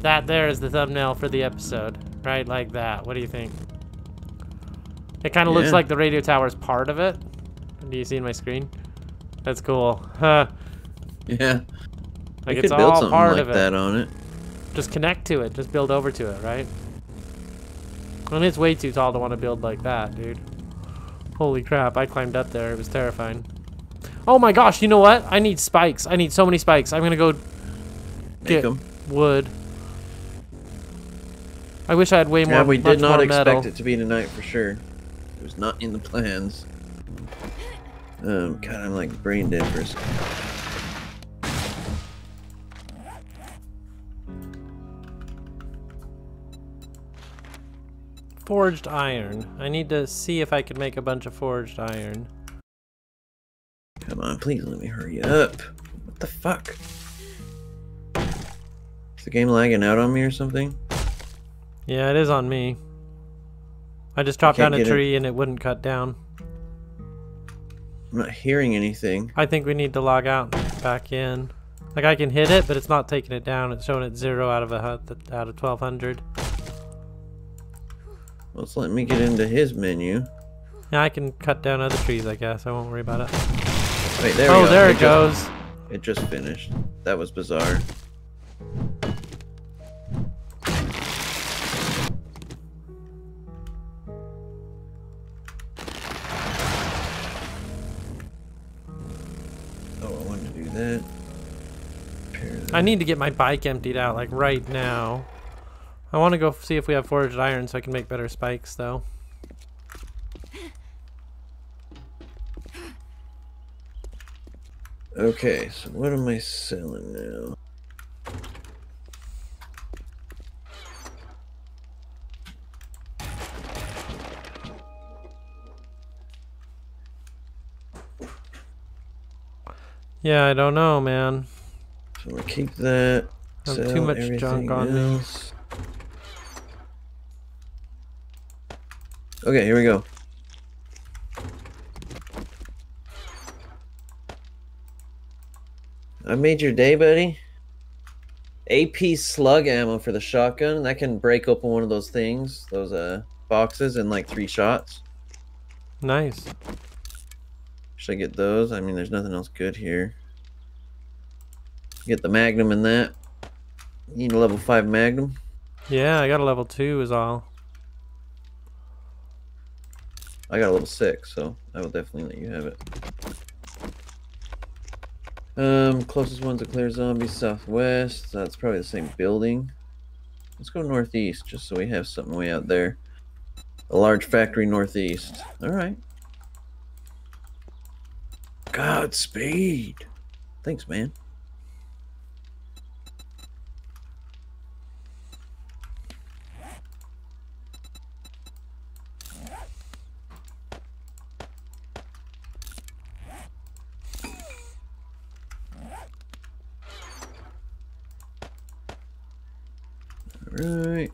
That there is the thumbnail for the episode, right like that. What do you think? It kind of yeah. looks like the radio tower is part of it. Do you see in my screen? That's cool. Huh. Yeah. Like it's all something part like of it. That on it. Just connect to it. Just build over to it, right? And it's way too tall to want to build like that, dude. Holy crap, I climbed up there. It was terrifying. Oh my gosh, you know what? I need spikes. I need so many spikes. I'm going to go Make get them. wood. I wish I had way more. Yeah, we did not expect metal. it to be tonight for sure. It was not in the plans. Um, God, I'm like brain dead for a second. Forged iron. I need to see if I can make a bunch of forged iron. Come on, please let me hurry up. What the fuck? Is the game lagging out on me or something? Yeah, it is on me. I just chopped down a tree it. and it wouldn't cut down. I'm not hearing anything. I think we need to log out and back in. Like, I can hit it, but it's not taking it down. It's showing it zero out of a out of twelve hundred. Let's let me get into his menu. Yeah, I can cut down other trees, I guess. I won't worry about it. Wait, there oh, we go. there it, it goes. Just, it just finished. That was bizarre. Oh, I wanted to do that. Apparently. I need to get my bike emptied out, like, right now. I want to go see if we have forged iron so I can make better spikes, though. Okay, so what am I selling now? Yeah, I don't know, man. So we'll keep that. I have too much junk on me. Okay, here we go. I made your day, buddy. A P slug ammo for the shotgun. That can break open one of those things, those uh boxes, in like three shots. Nice. Should I get those? I mean, there's nothing else good here. Get the Magnum in that. You need a level five Magnum? Yeah, I got a level two is all. I got a level six, so I will definitely let you have it. Um, closest one's a clear zombie southwest. That's probably the same building. Let's go northeast, just so we have something way out there. A large factory northeast. All right. Godspeed. Thanks, man. Right.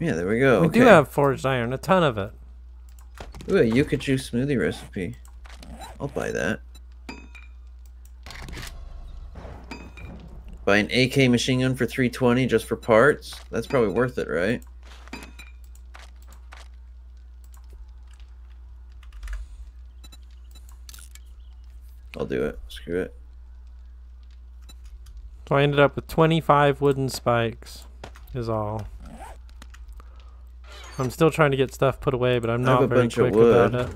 Yeah, there we go. We okay. do have forged iron, a ton of it. Ooh, a yucca juice smoothie recipe. I'll buy that. Buy an A K machine gun for three twenty just for parts. That's probably worth it, right? I'll do it. Screw it. So I ended up with twenty-five wooden spikes is all. I'm still trying to get stuff put away, but I'm not very quick about it.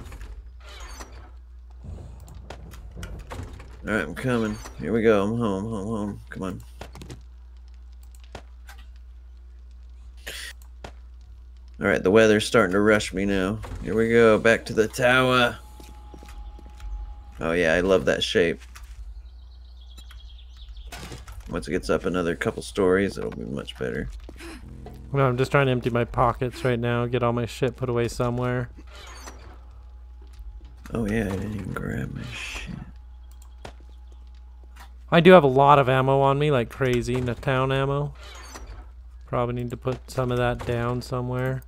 Alright, I'm coming. Here we go. I'm home, home, home. Come on. Alright, the weather's starting to rush me now. Here we go. Back to the tower. Oh yeah, I love that shape. Once it gets up another couple stories, it'll be much better. No, I'm just trying to empty my pockets right now, get all my shit put away somewhere. Oh yeah, I didn't even grab my shit. I do have a lot of ammo on me, like crazy, the town ammo. Probably need to put some of that down somewhere.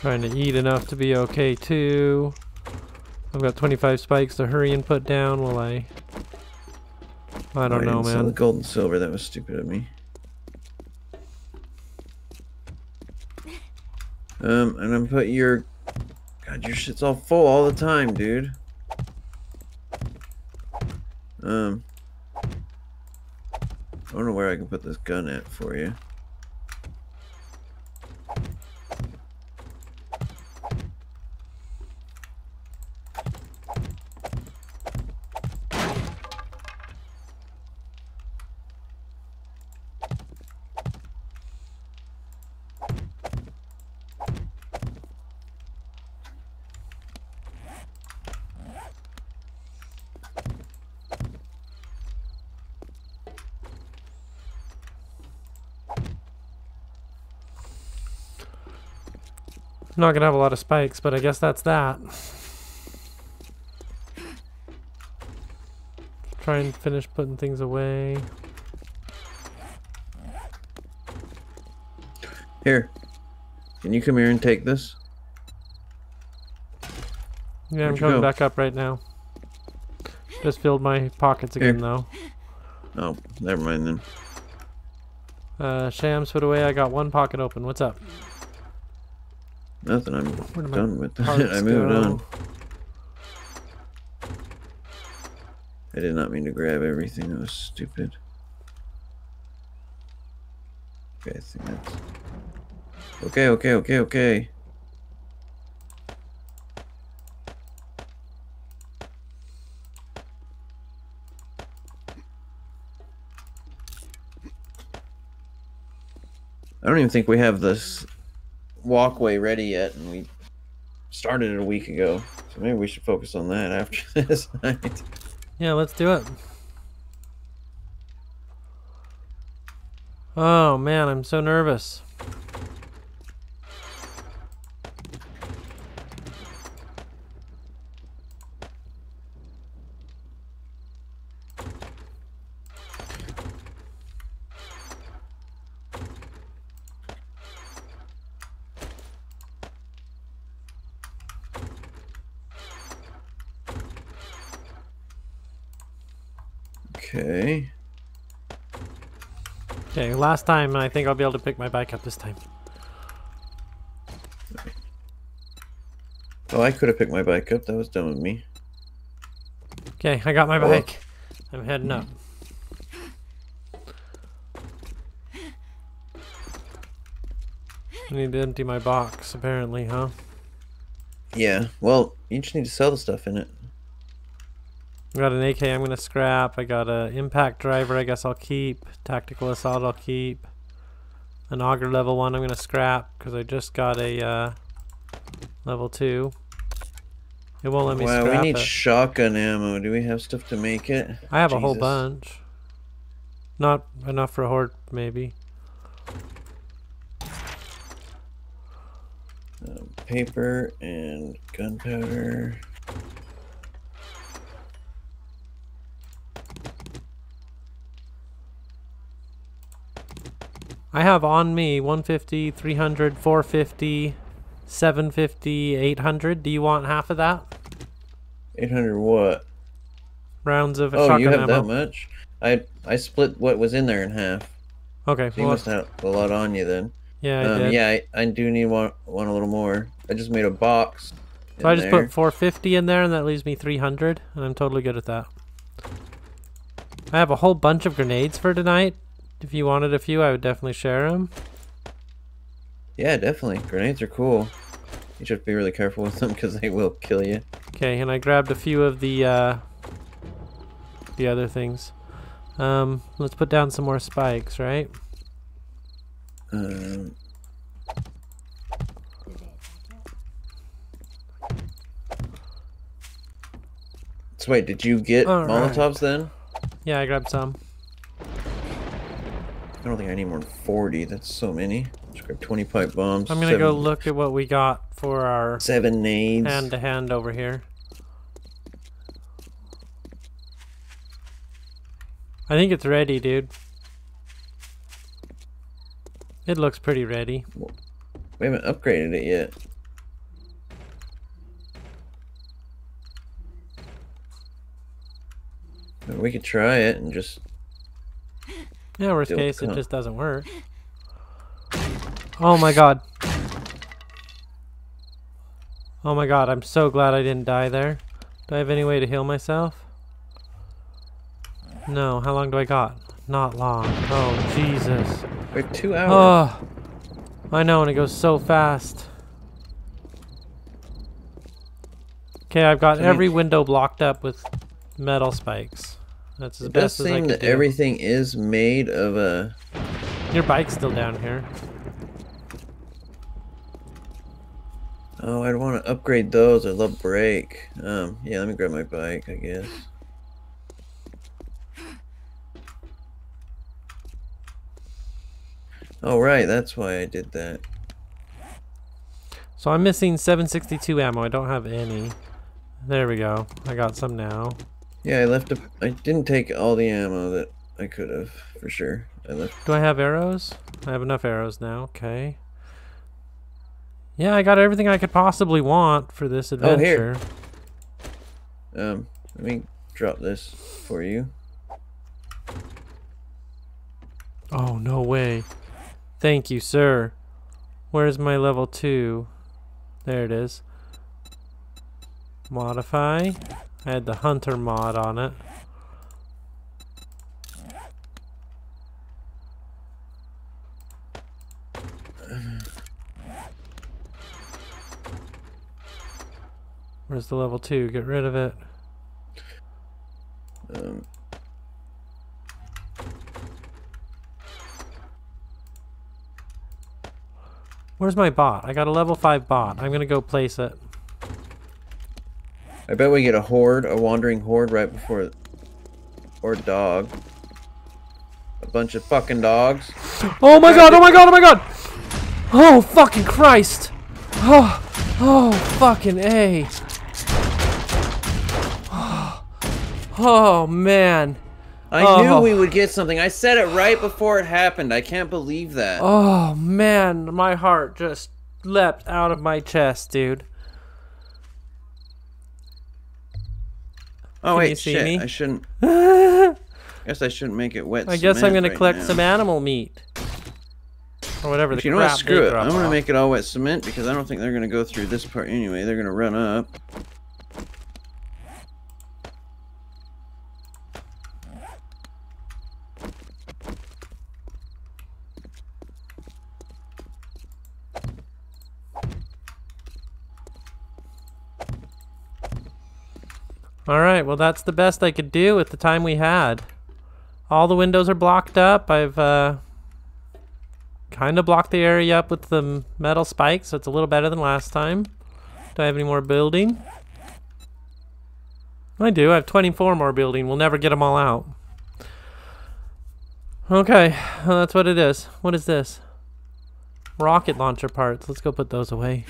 Trying to eat enough to be okay too. I've got twenty-five spikes to hurry and put down while I... I don't I know, man. The gold and silver, that was stupid of me. Um, and I'm put your... God, your shit's all full all the time, dude. Um... I don't know where I can put this gun at for you. I'm not gonna have a lot of spikes, but I guess that's that. Try and finish putting things away. Here. Can you come here and take this? Yeah, Where'd I'm coming back up right now. Just filled my pockets again, here. though. Oh, never mind then. Uh, Shams, put away. I got one pocket open. What's up? Nothing, I'm done with that. I moved on. I did not mean to grab everything, that was stupid. Okay, I think that's... Okay, okay, okay, okay. I don't even think we have this walkway ready yet, and we started it a week ago, so maybe we should focus on that after this night. Yeah, let's do it. Oh man, I'm so nervous. Okay. Okay, last time, and I think I'll be able to pick my bike up this time. Well, I could have picked my bike up. That was dumb of me. Okay, I got my bike. Oh. I'm heading up. I need to empty my box, apparently, huh? Yeah, well, you just need to sell the stuff in it. I got an A K I'm going to scrap. I got a impact driver I guess I'll keep. Tactical assault I'll keep. An auger level one I'm going to scrap because I just got a uh, level two. It won't let me wow, scrap it. Wow, we need it. Shotgun ammo. Do we have stuff to make it? I have Jesus. a whole bunch. Not enough for a horde, maybe. Um, paper and gunpowder. I have on me one fifty, three hundred, four fifty, seven fifty, eight hundred. Do you want half of that? eight hundred what? Rounds of oh, shotgun ammo. Oh, you have that much? I I split what was in there in half. Okay. So well, you must have a lot on you then. Yeah, um, I did. Yeah, I, I do need one, one a little more. I just made a box. So I just there. put four fifty in there, and that leaves me three hundred, and I'm totally good at that. I have a whole bunch of grenades for tonight. If you wanted a few, I would definitely share them. Yeah, definitely. Grenades are cool. You should be really careful with them because they will kill you. Okay, and I grabbed a few of the uh, the other things. Um, let's put down some more spikes, right? Um. So wait, did you get All Molotovs right. then? Yeah, I grabbed some. I don't think I need more than forty. That's so many. Just grab twenty pipe bombs. I'm gonna seven, go look at what we got for our seven nades hand to hand over here. I think it's ready, dude. It looks pretty ready. We haven't upgraded it yet. we could try it and just... Yeah, worst case, it just doesn't work. Oh my god. Oh my god, I'm so glad I didn't die there. Do I have any way to heal myself? No, how long do I got? Not long. Oh, Jesus. We're two hours. Oh, I know, and it goes so fast. Okay, I've got I every mean, window blocked up with metal spikes. That's as it best does as I can do. It seems that everything is made of a... Your bike's still down here. Oh, I'd want to upgrade those. I love brake. Um, yeah, let me grab my bike, I guess. Oh, right, that's why I did that. So I'm missing seven sixty-two ammo. I don't have any. There we go. I got some now. Yeah, I left a... I didn't take all the ammo that I could have, for sure. I left... Do I have arrows? I have enough arrows now. Okay. Yeah, I got everything I could possibly want for this adventure. Oh, here. Um, let me drop this for you. Oh, no way. Thank you, sir. Where's my level two? There it is. Modify. I had the hunter mod on it. Where's the level two? Get rid of it. Um. Where's my bot? I got a level five bot. I'm gonna go place it. I bet we get a horde, a wandering horde right before it. Or dog. A bunch of fucking dogs. Oh my god, oh my god, oh my god! Oh fucking Christ! Oh, oh fucking A. Oh man. I oh. knew we would get something. I said it right before it happened. I can't believe that. Oh man, my heart just leapt out of my chest, dude. Oh Can wait, shit. Me? I shouldn't. Guess I shouldn't make it wet. I guess I'm gonna right collect now. some animal meat. Or whatever the crap. You know what? Screw it. I'm off. gonna make it all wet cement because I don't think they're gonna go through this part anyway. They're gonna run up. Alright, well that's the best I could do with the time we had. All the windows are blocked up. I've uh, kind of blocked the area up with the metal spikes, so it's a little better than last time. Do I have any more building? I do. I have twenty-four more building. We'll never get them all out. Okay, well, that's what it is. What is this? Rocket launcher parts. Let's go put those away.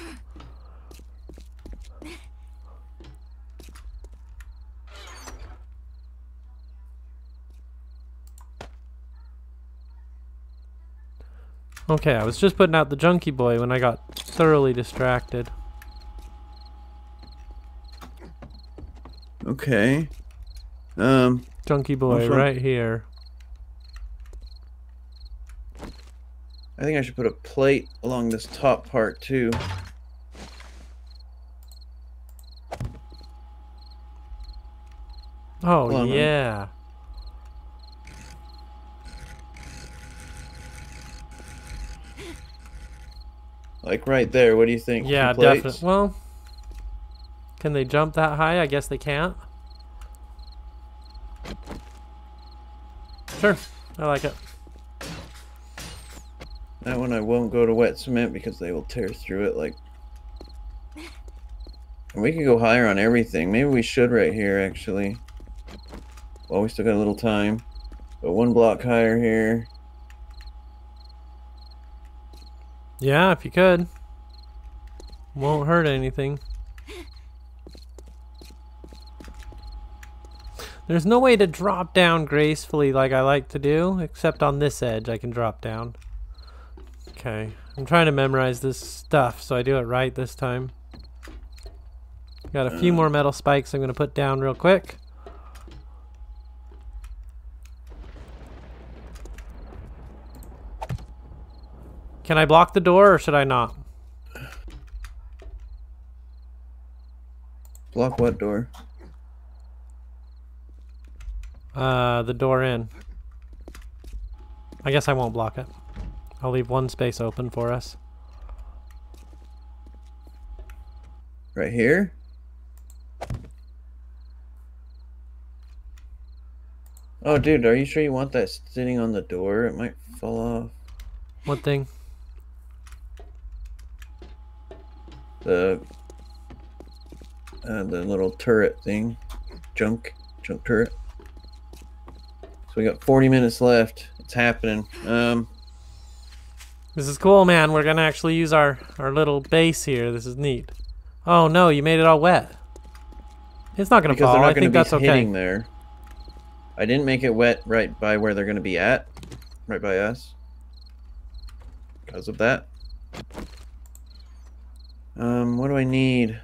Okay, I was just putting out the junkie boy when I got thoroughly distracted. Okay. Um. Junkie boy right here. I think I should put a plate along this top part too. Oh, yeah. Like right there, what do you think? Yeah, definitely. Well, can they jump that high? I guess they can't. Sure, I like it. That one I won't go to wet cement because they will tear through it. Like, and we can go higher on everything. Maybe we should right here, actually. Well, we still got a little time. But one block higher here. Yeah, if you could. Won't hurt anything. There's no way to drop down gracefully like I like to do, except on this edge I can drop down. Okay, I'm trying to memorize this stuff so I do it right this time. Got a few more metal spikes I'm going to put down real quick. Can I block the door or should I not? Block what door? Uh, the door in. I guess I won't block it. I'll leave one space open for us. Right here? Oh, dude, are you sure you want that sitting on the door? It might fall off. What thing? The uh, the little turret thing. Junk. Junk turret. So we got forty minutes left. It's happening. Um, this is cool, man. We're going to actually use our, our little base here. This is neat. Oh, no, you made it all wet. It's not going to fall. Not I think that's okay. There. I didn't make it wet right by where they're going to be at. Right by us. Because of that. Um, what do I need?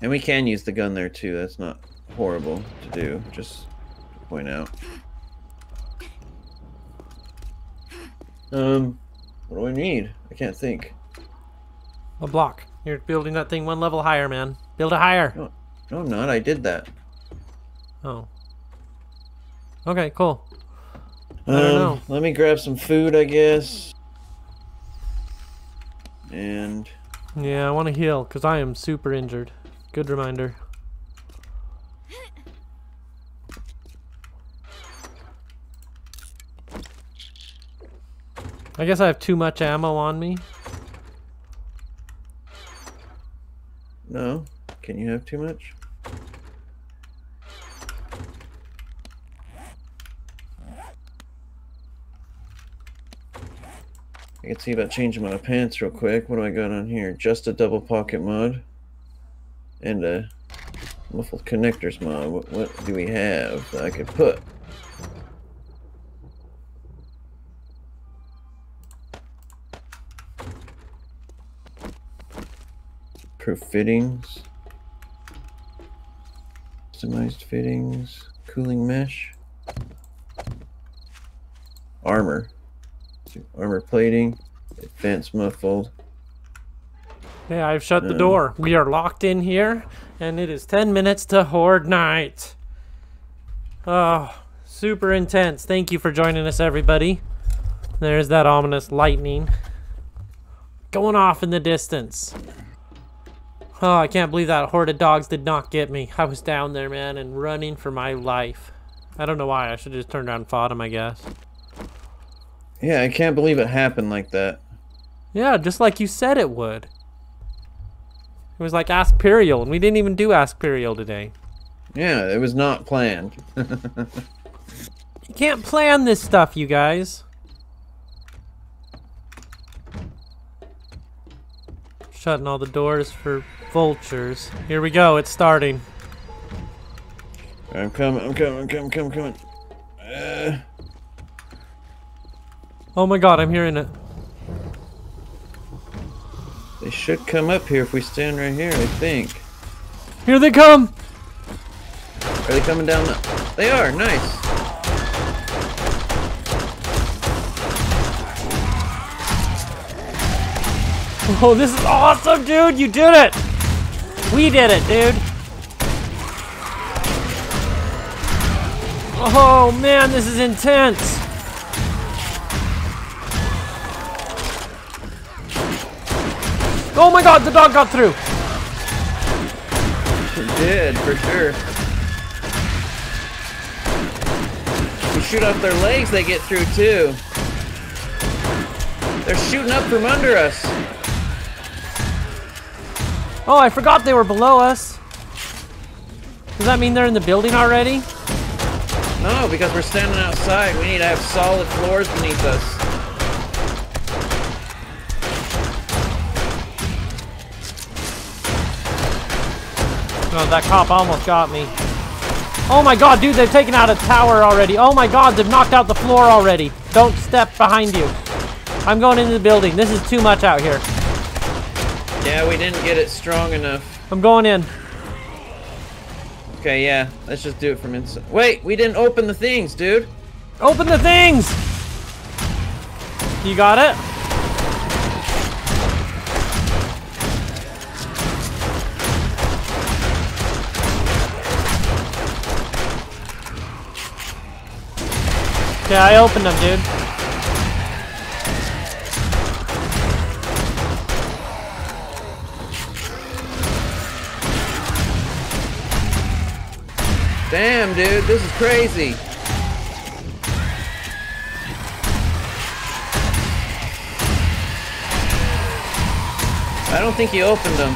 And we can use the gun there too. That's not horrible to do. Just to point out. Um, what do I need? I can't think. A block. You're building that thing one level higher, man. Build it higher. No, no I'm not. I did that. Oh. Okay, cool. Um, I don't know. Let me grab some food, I guess. And. Yeah, I want to heal because I am super injured. Good reminder. I guess I have too much ammo on me. No. Can you have too much? I can see about changing my pants real quick. What do I got on here? Just a double pocket mod. And a muffled connectors mod. What, what do we have that I could put? Proof fittings. Customized fittings. Cooling mesh. Armor. Armor plating. Advanced muffled. Yeah, I've shut the um, door. We are locked in here, and it is ten minutes to Horde Night. Oh, super intense. Thank you for joining us, everybody. There's that ominous lightning going off in the distance. Oh, I can't believe that horde of dogs did not get me. I was down there, man, and running for my life. I don't know why. I should have just turned around and fought him, I guess. Yeah, I can't believe it happened like that. Yeah, just like you said it would. It was like Ask Pyriel, and we didn't even do Ask Pyriel today. Yeah, it was not planned. You can't plan this stuff, you guys. Shutting all the doors for vultures. Here we go, it's starting. I'm coming, I'm coming, I'm coming, I'm coming, coming. Uh... Oh my god, I'm hearing it. They should come up here if we stand right here, I think. Here they come! Are they coming down the... They are, nice! Oh, this is awesome, dude! You did it! We did it, dude! Oh, man, this is intense! Oh my god, the dog got through! It did, for sure. If you shoot up their legs, they get through too. They're shooting up from under us. Oh, I forgot they were below us. Does that mean they're in the building already? No, because we're standing outside. We need to have solid floors beneath us. Oh, that cop almost got me. Oh my god, dude, they've taken out a tower already. Oh my god, they've knocked out the floor already. Don't step behind you. I'm going into the building. This is too much out here. Yeah, we didn't get it strong enough. I'm going in. Okay, yeah. Let's just do it from inside. Wait, we didn't open the things, dude. Open the things! You got it? Yeah, I opened them, dude. Damn, dude, this is crazy. I don't think he opened them.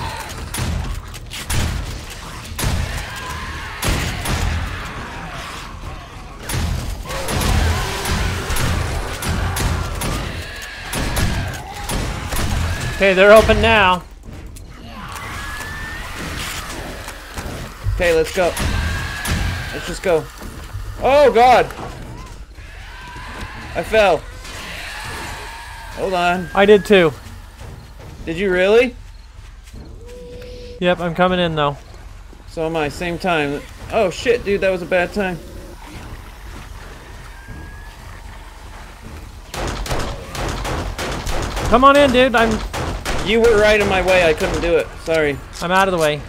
Okay, they're open now. Okay, let's go. Let's just go. Oh God! I fell. Hold on. I did too. Did you really? Yep, I'm coming in though. So am I, same time. Oh shit, dude, that was a bad time. Come on in, dude, I'm... You were right in my way, I couldn't do it, sorry. I'm out of the way.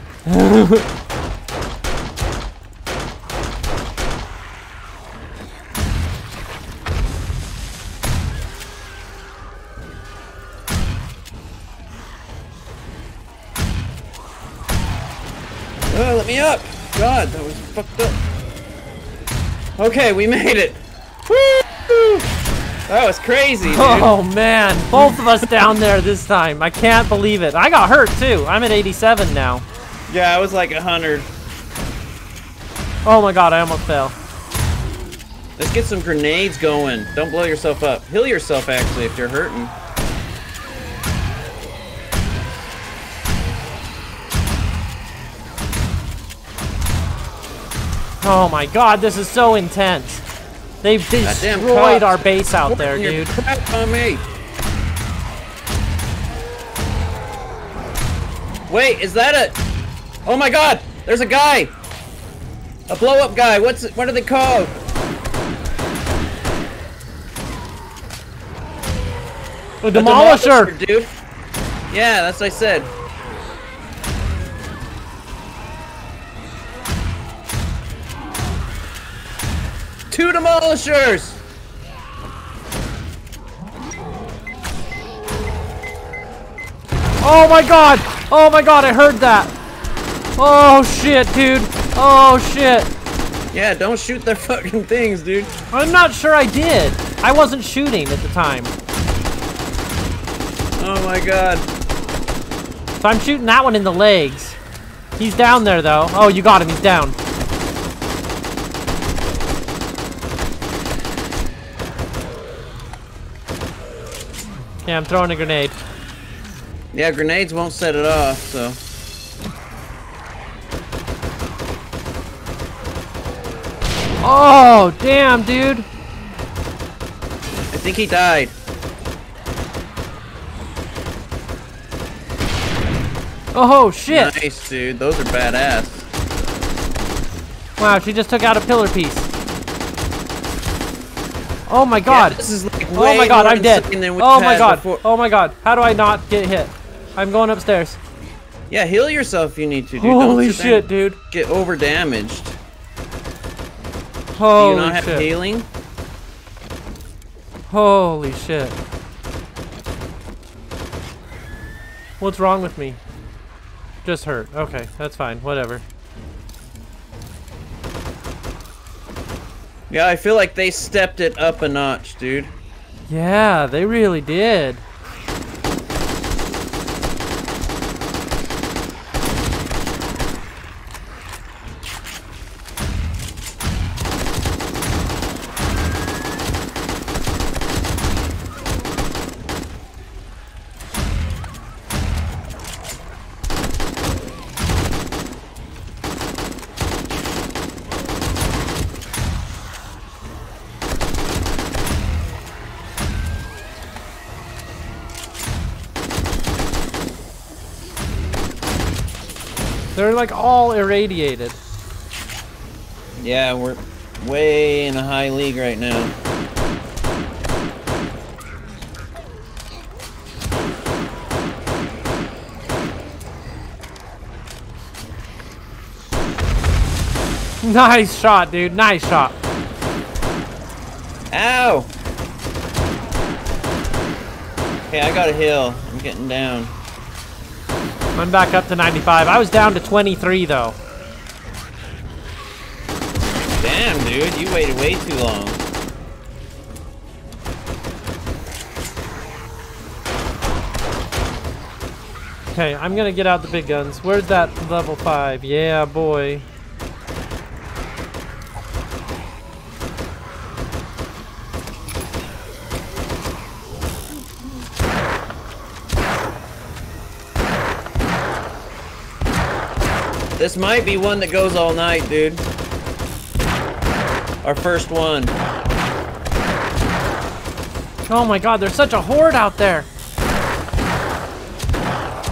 Oh, let me up! God, that was fucked up. Okay, we made it! Woo! That was crazy, dude. Oh man, both of us down there this time. I can't believe it. I got hurt too. I'm at eighty-seven now. Yeah, I was like a hundred. Oh my God, I almost fell. Let's get some grenades going. Don't blow yourself up. Heal yourself actually if you're hurting. Oh my God, this is so intense. They've destroyed our base out there, dude. Crap on me. Wait, is that a... Oh my God, there's a guy. A blow-up guy. What's it, what are they called? A demolisher. A demolisher, dude. Yeah, that's what I said. Two demolishers! Oh my God! Oh my God, I heard that! Oh shit, dude! Oh shit! Yeah, don't shoot their fucking things, dude. I'm not sure I did. I wasn't shooting at the time. Oh my God. So I'm shooting that one in the legs. He's down there though. Oh, you got him, he's down. Yeah, I'm throwing a grenade. Yeah, grenades won't set it off, so... Oh, damn, dude! I think he died. Oh, shit! Nice, dude. Those are badass. Wow, she just took out a pillar piece. Oh my God! Yeah, this is like way oh my God! I'm dead! Oh my God! Before. Oh my God! How do I not get hit? I'm going upstairs. Yeah, heal yourself if you need to, dude. Holy Don't shit, dude! Get over damaged. Holy shit! Do you not have shit. healing? Holy shit! What's wrong with me? Just hurt. Okay, that's fine. Whatever. Yeah, I feel like they stepped it up a notch, dude. Yeah, they really did. They're like all irradiated. Yeah, we're way in a high league right now. Nice shot, dude. Nice shot. Ow! Okay, I got a heal. I'm getting down. I'm back up to ninety-five. I was down to twenty-three, though. Damn, dude. You waited way too long. Okay, I'm gonna get out the big guns. Where'd that level five? Yeah, boy. This might be one that goes all night, dude. Our first one. Oh my god, there's such a horde out there.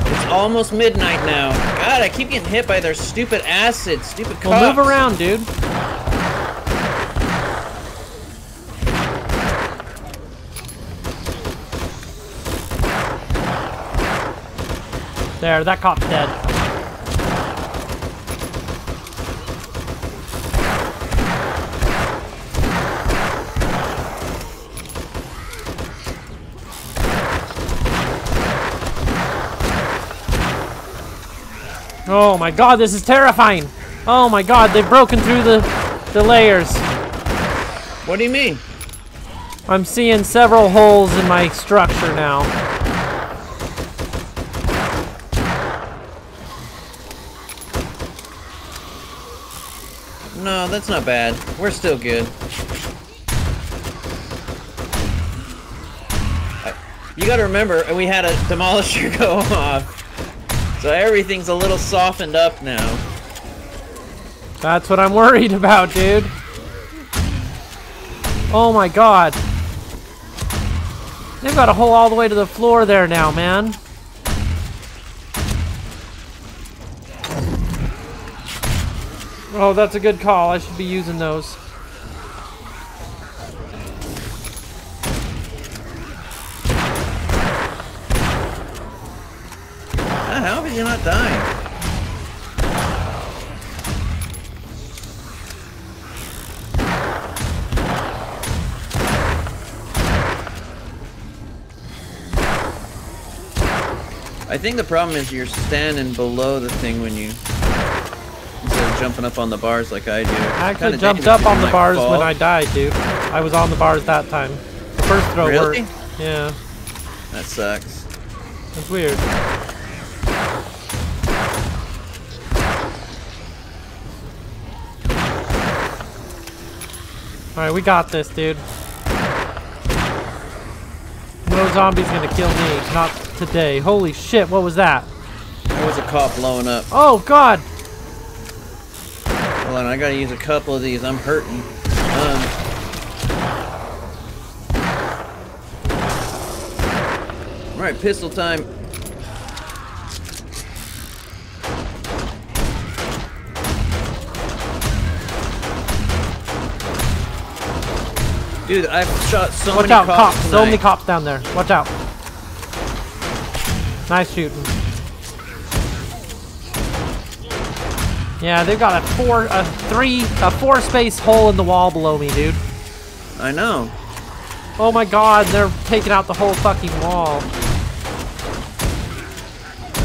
It's almost midnight now. God, I keep getting hit by their stupid acid, stupid cops. Well, move around, dude. There, that cop's dead. Oh my god, this is terrifying! Oh my god, they've broken through the, the layers. What do you mean? I'm seeing several holes in my structure now. No, that's not bad. We're still good. You gotta remember, we had a demolisher go off. So everything's a little softened up now. That's what I'm worried about, dude. Oh my god. They've got a hole all the way to the floor there now, man. Oh, that's a good call. I should be using those. You're not dying. I think the problem is you're standing below the thing when you instead of jumping up on the bars like I do. I actually jumped up on the bars fall. when I died, dude. I was on the bars that time. The first throw really? worked. Yeah. That sucks. That's weird. Alright, we got this, dude. No zombie's gonna kill me. Not today. Holy shit, what was that? There was a cop blowing up. Oh, god! Hold on, I gotta use a couple of these. I'm hurting. Um... Alright, pistol time. Dude, I've shot so Watch many out, cops. cops so many cops down there. Watch out. Nice shooting. Yeah, they've got a four, a three, a four space hole in the wall below me, dude. I know. Oh my god, they're taking out the whole fucking wall.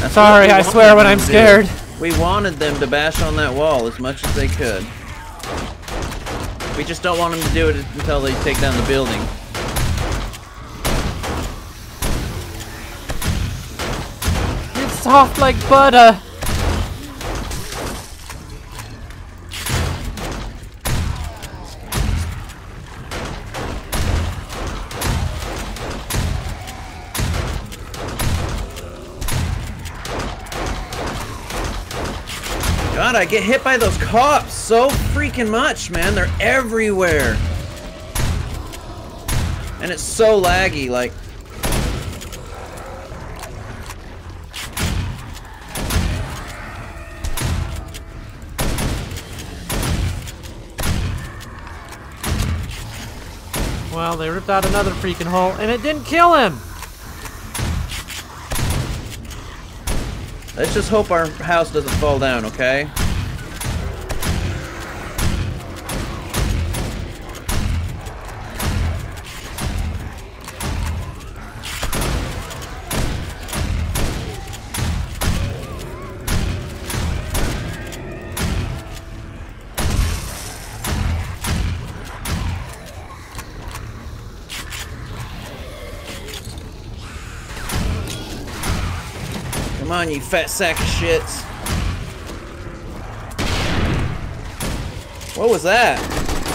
That's Sorry, I swear when I'm do. scared. We wanted them to bash on that wall as much as they could. We just don't want them to do it until they take down the building. It's soft like butter. God, I get hit by those cops so freaking much, man. They're everywhere. And it's so laggy, like. Well, they ripped out another freaking hole, and it didn't kill him! Let's just hope our house doesn't fall down, okay? Come on, you fat sack of shits. What was that?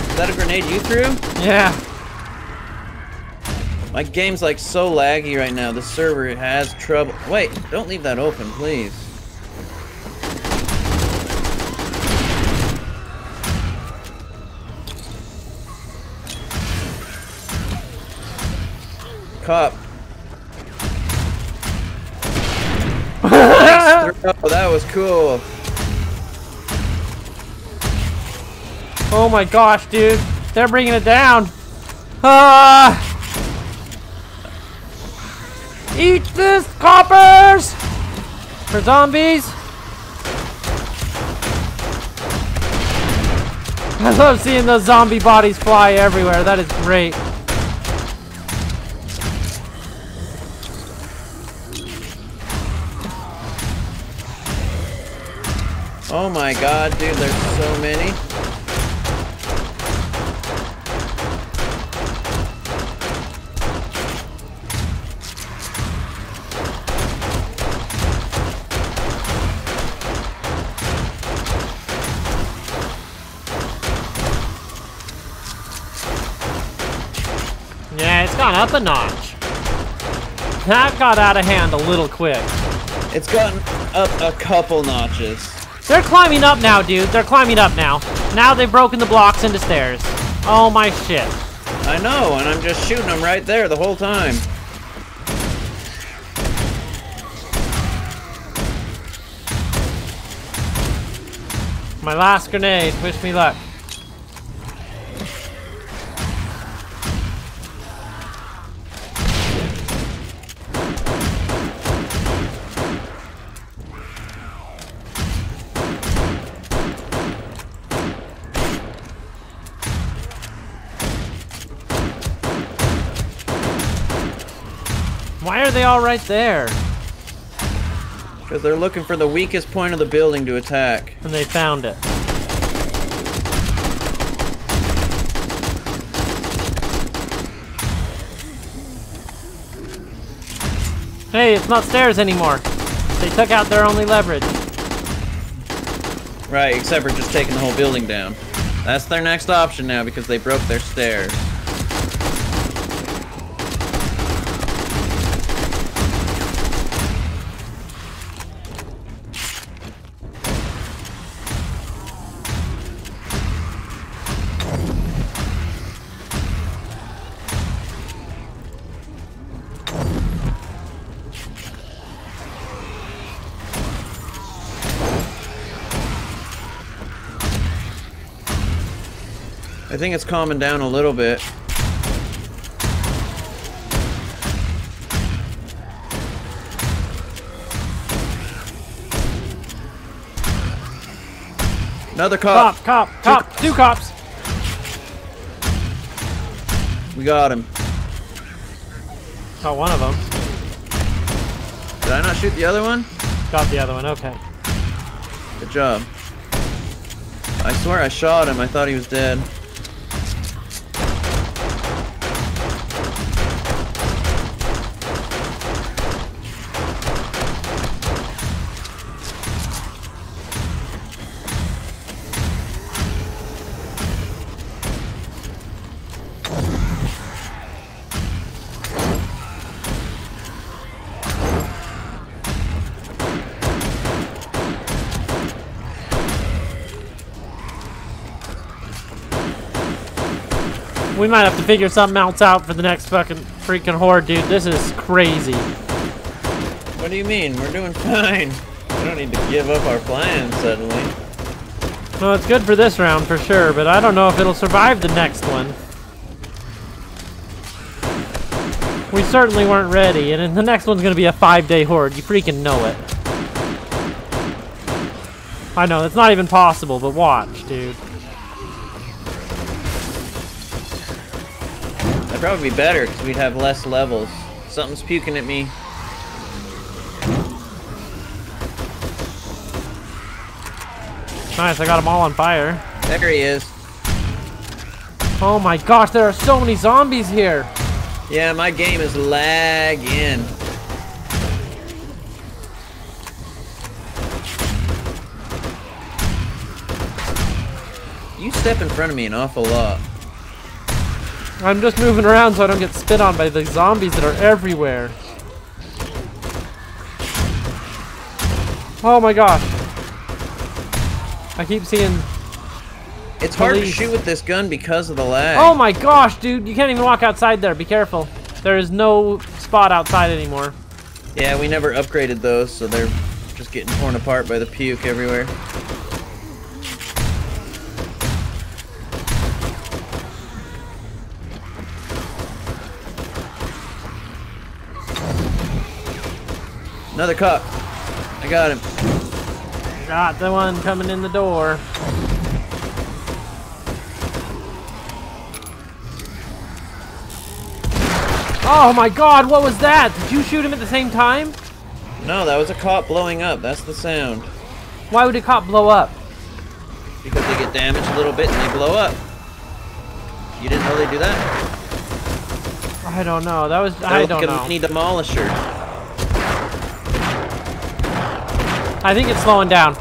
Is that a grenade you threw? Yeah. My game's like so laggy right now. The server has trouble. Wait, don't leave that open, please. Cop. Oh, that was cool. Oh my gosh, dude. They're bringing it down. Ah! Eat this, coppers! For zombies. I love seeing those zombie bodies fly everywhere. That is great. Oh my god, dude, there's so many. Yeah, it's gone up a notch. That got out of hand a little quick. It's gotten up a couple notches. They're climbing up now, dude. They're climbing up now. Now they've broken the blocks into stairs. Oh, my shit. I know, and I'm just shooting them right there the whole time. My last grenade. Wish me luck. Why are they all right there? Because they're looking for the weakest point of the building to attack. And they found it. Hey, it's not stairs anymore. They took out their only leverage. Right, except for just taking the whole building down. That's their next option now because they broke their stairs. I think it's calming down a little bit. Another cop. Cop, cop, cop, two cops. We got him. Got one of them. Did I not shoot the other one? Got the other one, okay. Good job. I swear I shot him, I thought he was dead. We might have to figure something else out for the next fucking freaking horde, dude. This is crazy. What do you mean? We're doing fine. We don't need to give up our plan suddenly. Well, it's good for this round for sure, but I don't know if it'll survive the next one. We certainly weren't ready, and the next one's gonna be a five-day horde. You freaking know it. I know, that's not even possible, but watch, dude. That'd probably be better, because we'd have less levels. Something's puking at me. Nice, I got them all on fire. There he is. Oh my gosh, there are so many zombies here. Yeah, my game is lagging. You step in front of me an awful lot. I'm just moving around so I don't get spit on by the zombies that are everywhere. Oh my gosh. I keep seeing... It's police. Hard to shoot with this gun because of the lag. Oh my gosh, dude. You can't even walk outside there. Be careful. There is no spot outside anymore. Yeah, we never upgraded those, so they're just getting torn apart by the puke everywhere. Another cop. I got him. Got the one coming in the door. Oh my god, what was that? Did you shoot him at the same time? No, that was a cop blowing up. That's the sound. Why would a cop blow up? Because they get damaged a little bit and they blow up. You didn't know they do that? I don't know. That was... They're I don't know. Need demolisher. I think it's slowing down.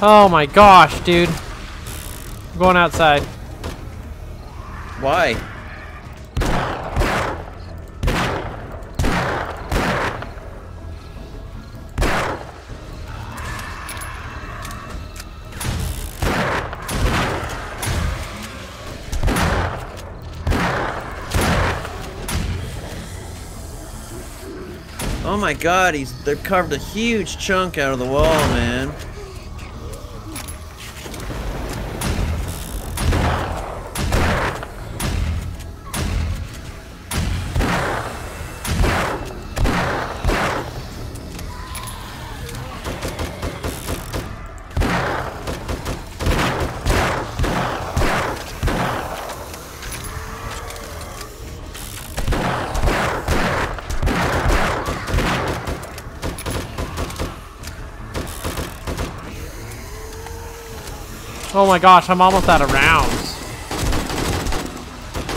Oh my gosh, dude. I'm going outside. Why? Oh my god, he's they've carved a huge chunk out of the wall, man. Oh my gosh, I'm almost out of rounds.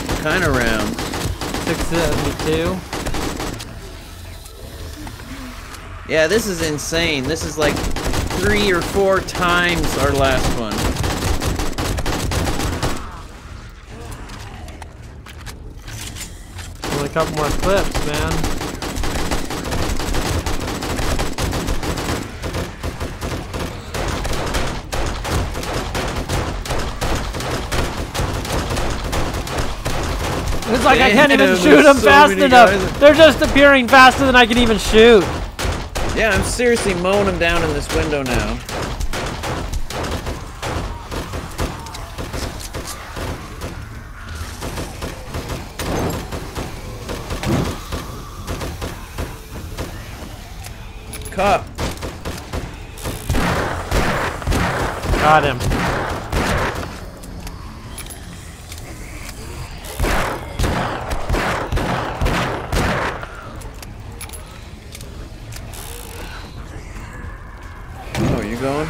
What kind of rounds? six seventy-two. Yeah, this is insane. This is like three or four times our last one. Only a couple more clips, man. It's like I can't even shoot them fast enough. They're just appearing faster than I can even shoot. Yeah, I'm seriously mowing them down in this window now. Cop. Got him. Going.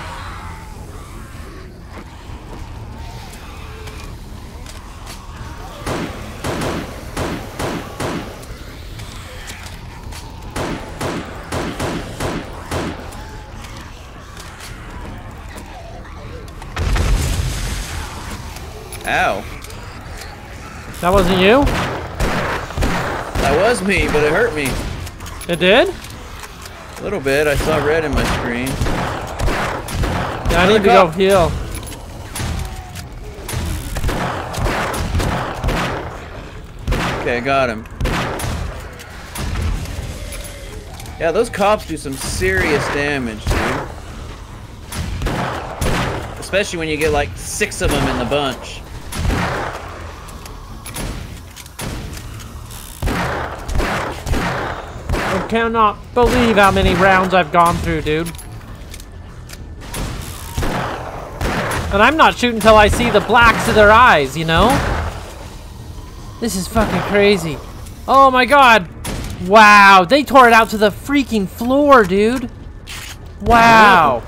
Ow. That wasn't you? That was me, but it hurt me. It did? A little bit. I saw red in my screen. I need to go heal. Okay, I got him. Yeah, those cops do some serious damage, dude. Especially when you get like six of them in the bunch. cannot believe how many rounds I've gone through, dude. And I'm not shooting until I see the blacks of their eyes, you know? This is fucking crazy. Oh my god! Wow, they tore it out to the freaking floor, dude! Wow!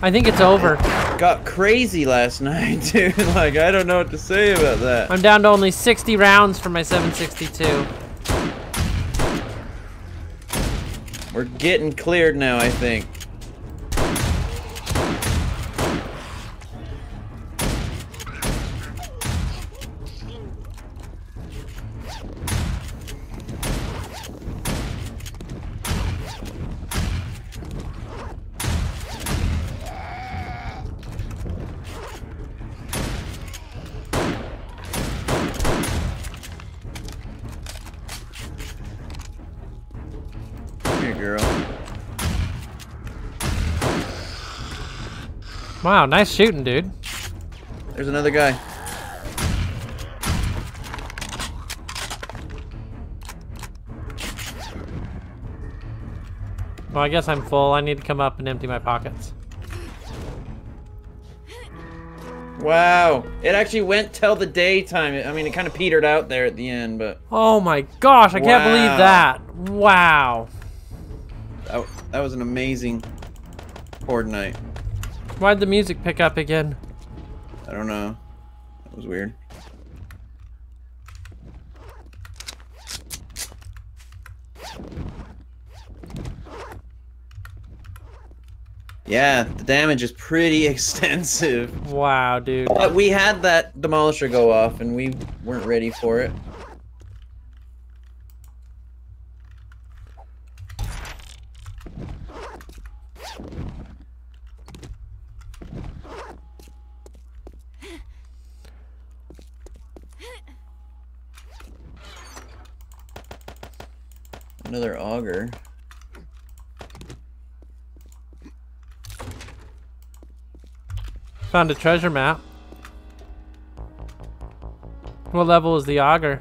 I think it's over. It got crazy last night, dude. Like, I don't know what to say about that. I'm down to only sixty rounds for my seven sixty-two. We're getting cleared now, I think. Wow, nice shooting, dude. There's another guy. Well, I guess I'm full. I need to come up and empty my pockets. Wow. It actually went till the daytime. I mean, it kind of petered out there at the end, but... Oh my gosh, I wow. can't believe that. Wow. That, that was an amazing horde night. Why'd the music pick up again? I don't know. That was weird. Yeah, the damage is pretty extensive. Wow, dude. But we had that demolisher go off and we weren't ready for it. Another auger. Found a treasure map. What level is the auger?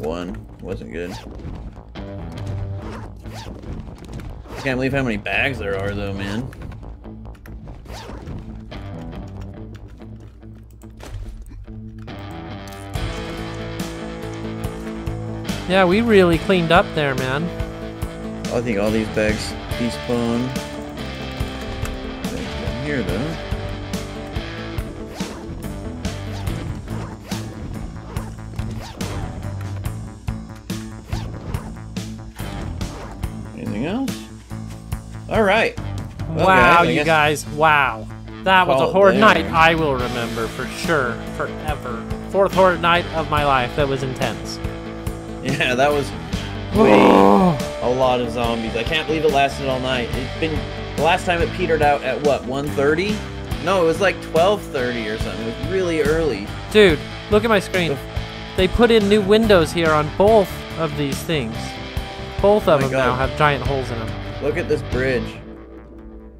One. Wasn't good. I can't believe how many bags there are though, man. Yeah, we really cleaned up there, man. I think all these bags despawn. Down here, though. Anything else? All right. Well, wow, guys, you guys! Wow, that was a horde night I will remember for sure, forever. Fourth horde night of my life. That was intense. Yeah, that was way, a lot of zombies. I can't believe it lasted all night. It's been the last time it petered out at what, one thirty? No, it was like twelve thirty or something. It was really early. Dude, look at my screen. They put in new windows here on both of these things. Both of them now have giant holes in them. Look at this bridge.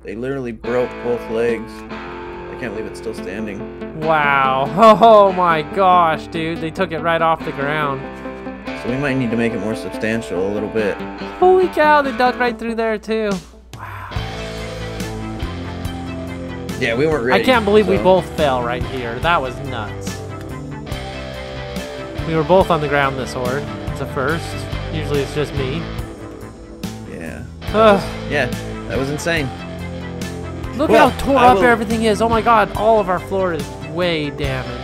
They literally broke both legs. I can't believe it's still standing. Wow. Oh my gosh, dude. They took it right off the ground. We might need to make it more substantial a little bit. Holy cow, they dug right through there too. Wow. Yeah, we weren't ready. I can't believe so. we both fell right here. That was nuts. We were both on the ground this horde. It's a first. Usually it's just me. Yeah. Uh, yeah, that was insane. Look well, how tore I up will... everything is. Oh my god, all of our floor is way damaged.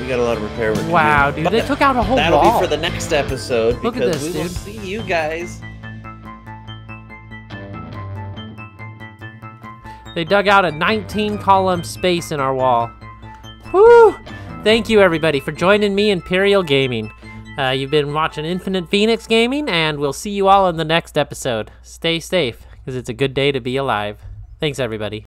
We got a lot of repair work. Wow, dude, they took out a whole wall. That'll be for the next episode because Look at this, we will dude. see you guys. They dug out a nineteen column space in our wall. Whew! Thank you, everybody, for joining me in Pyriel Gaming. Uh, you've been watching Infinite Phoenix Gaming, and we'll see you all in the next episode. Stay safe, because it's a good day to be alive. Thanks, everybody.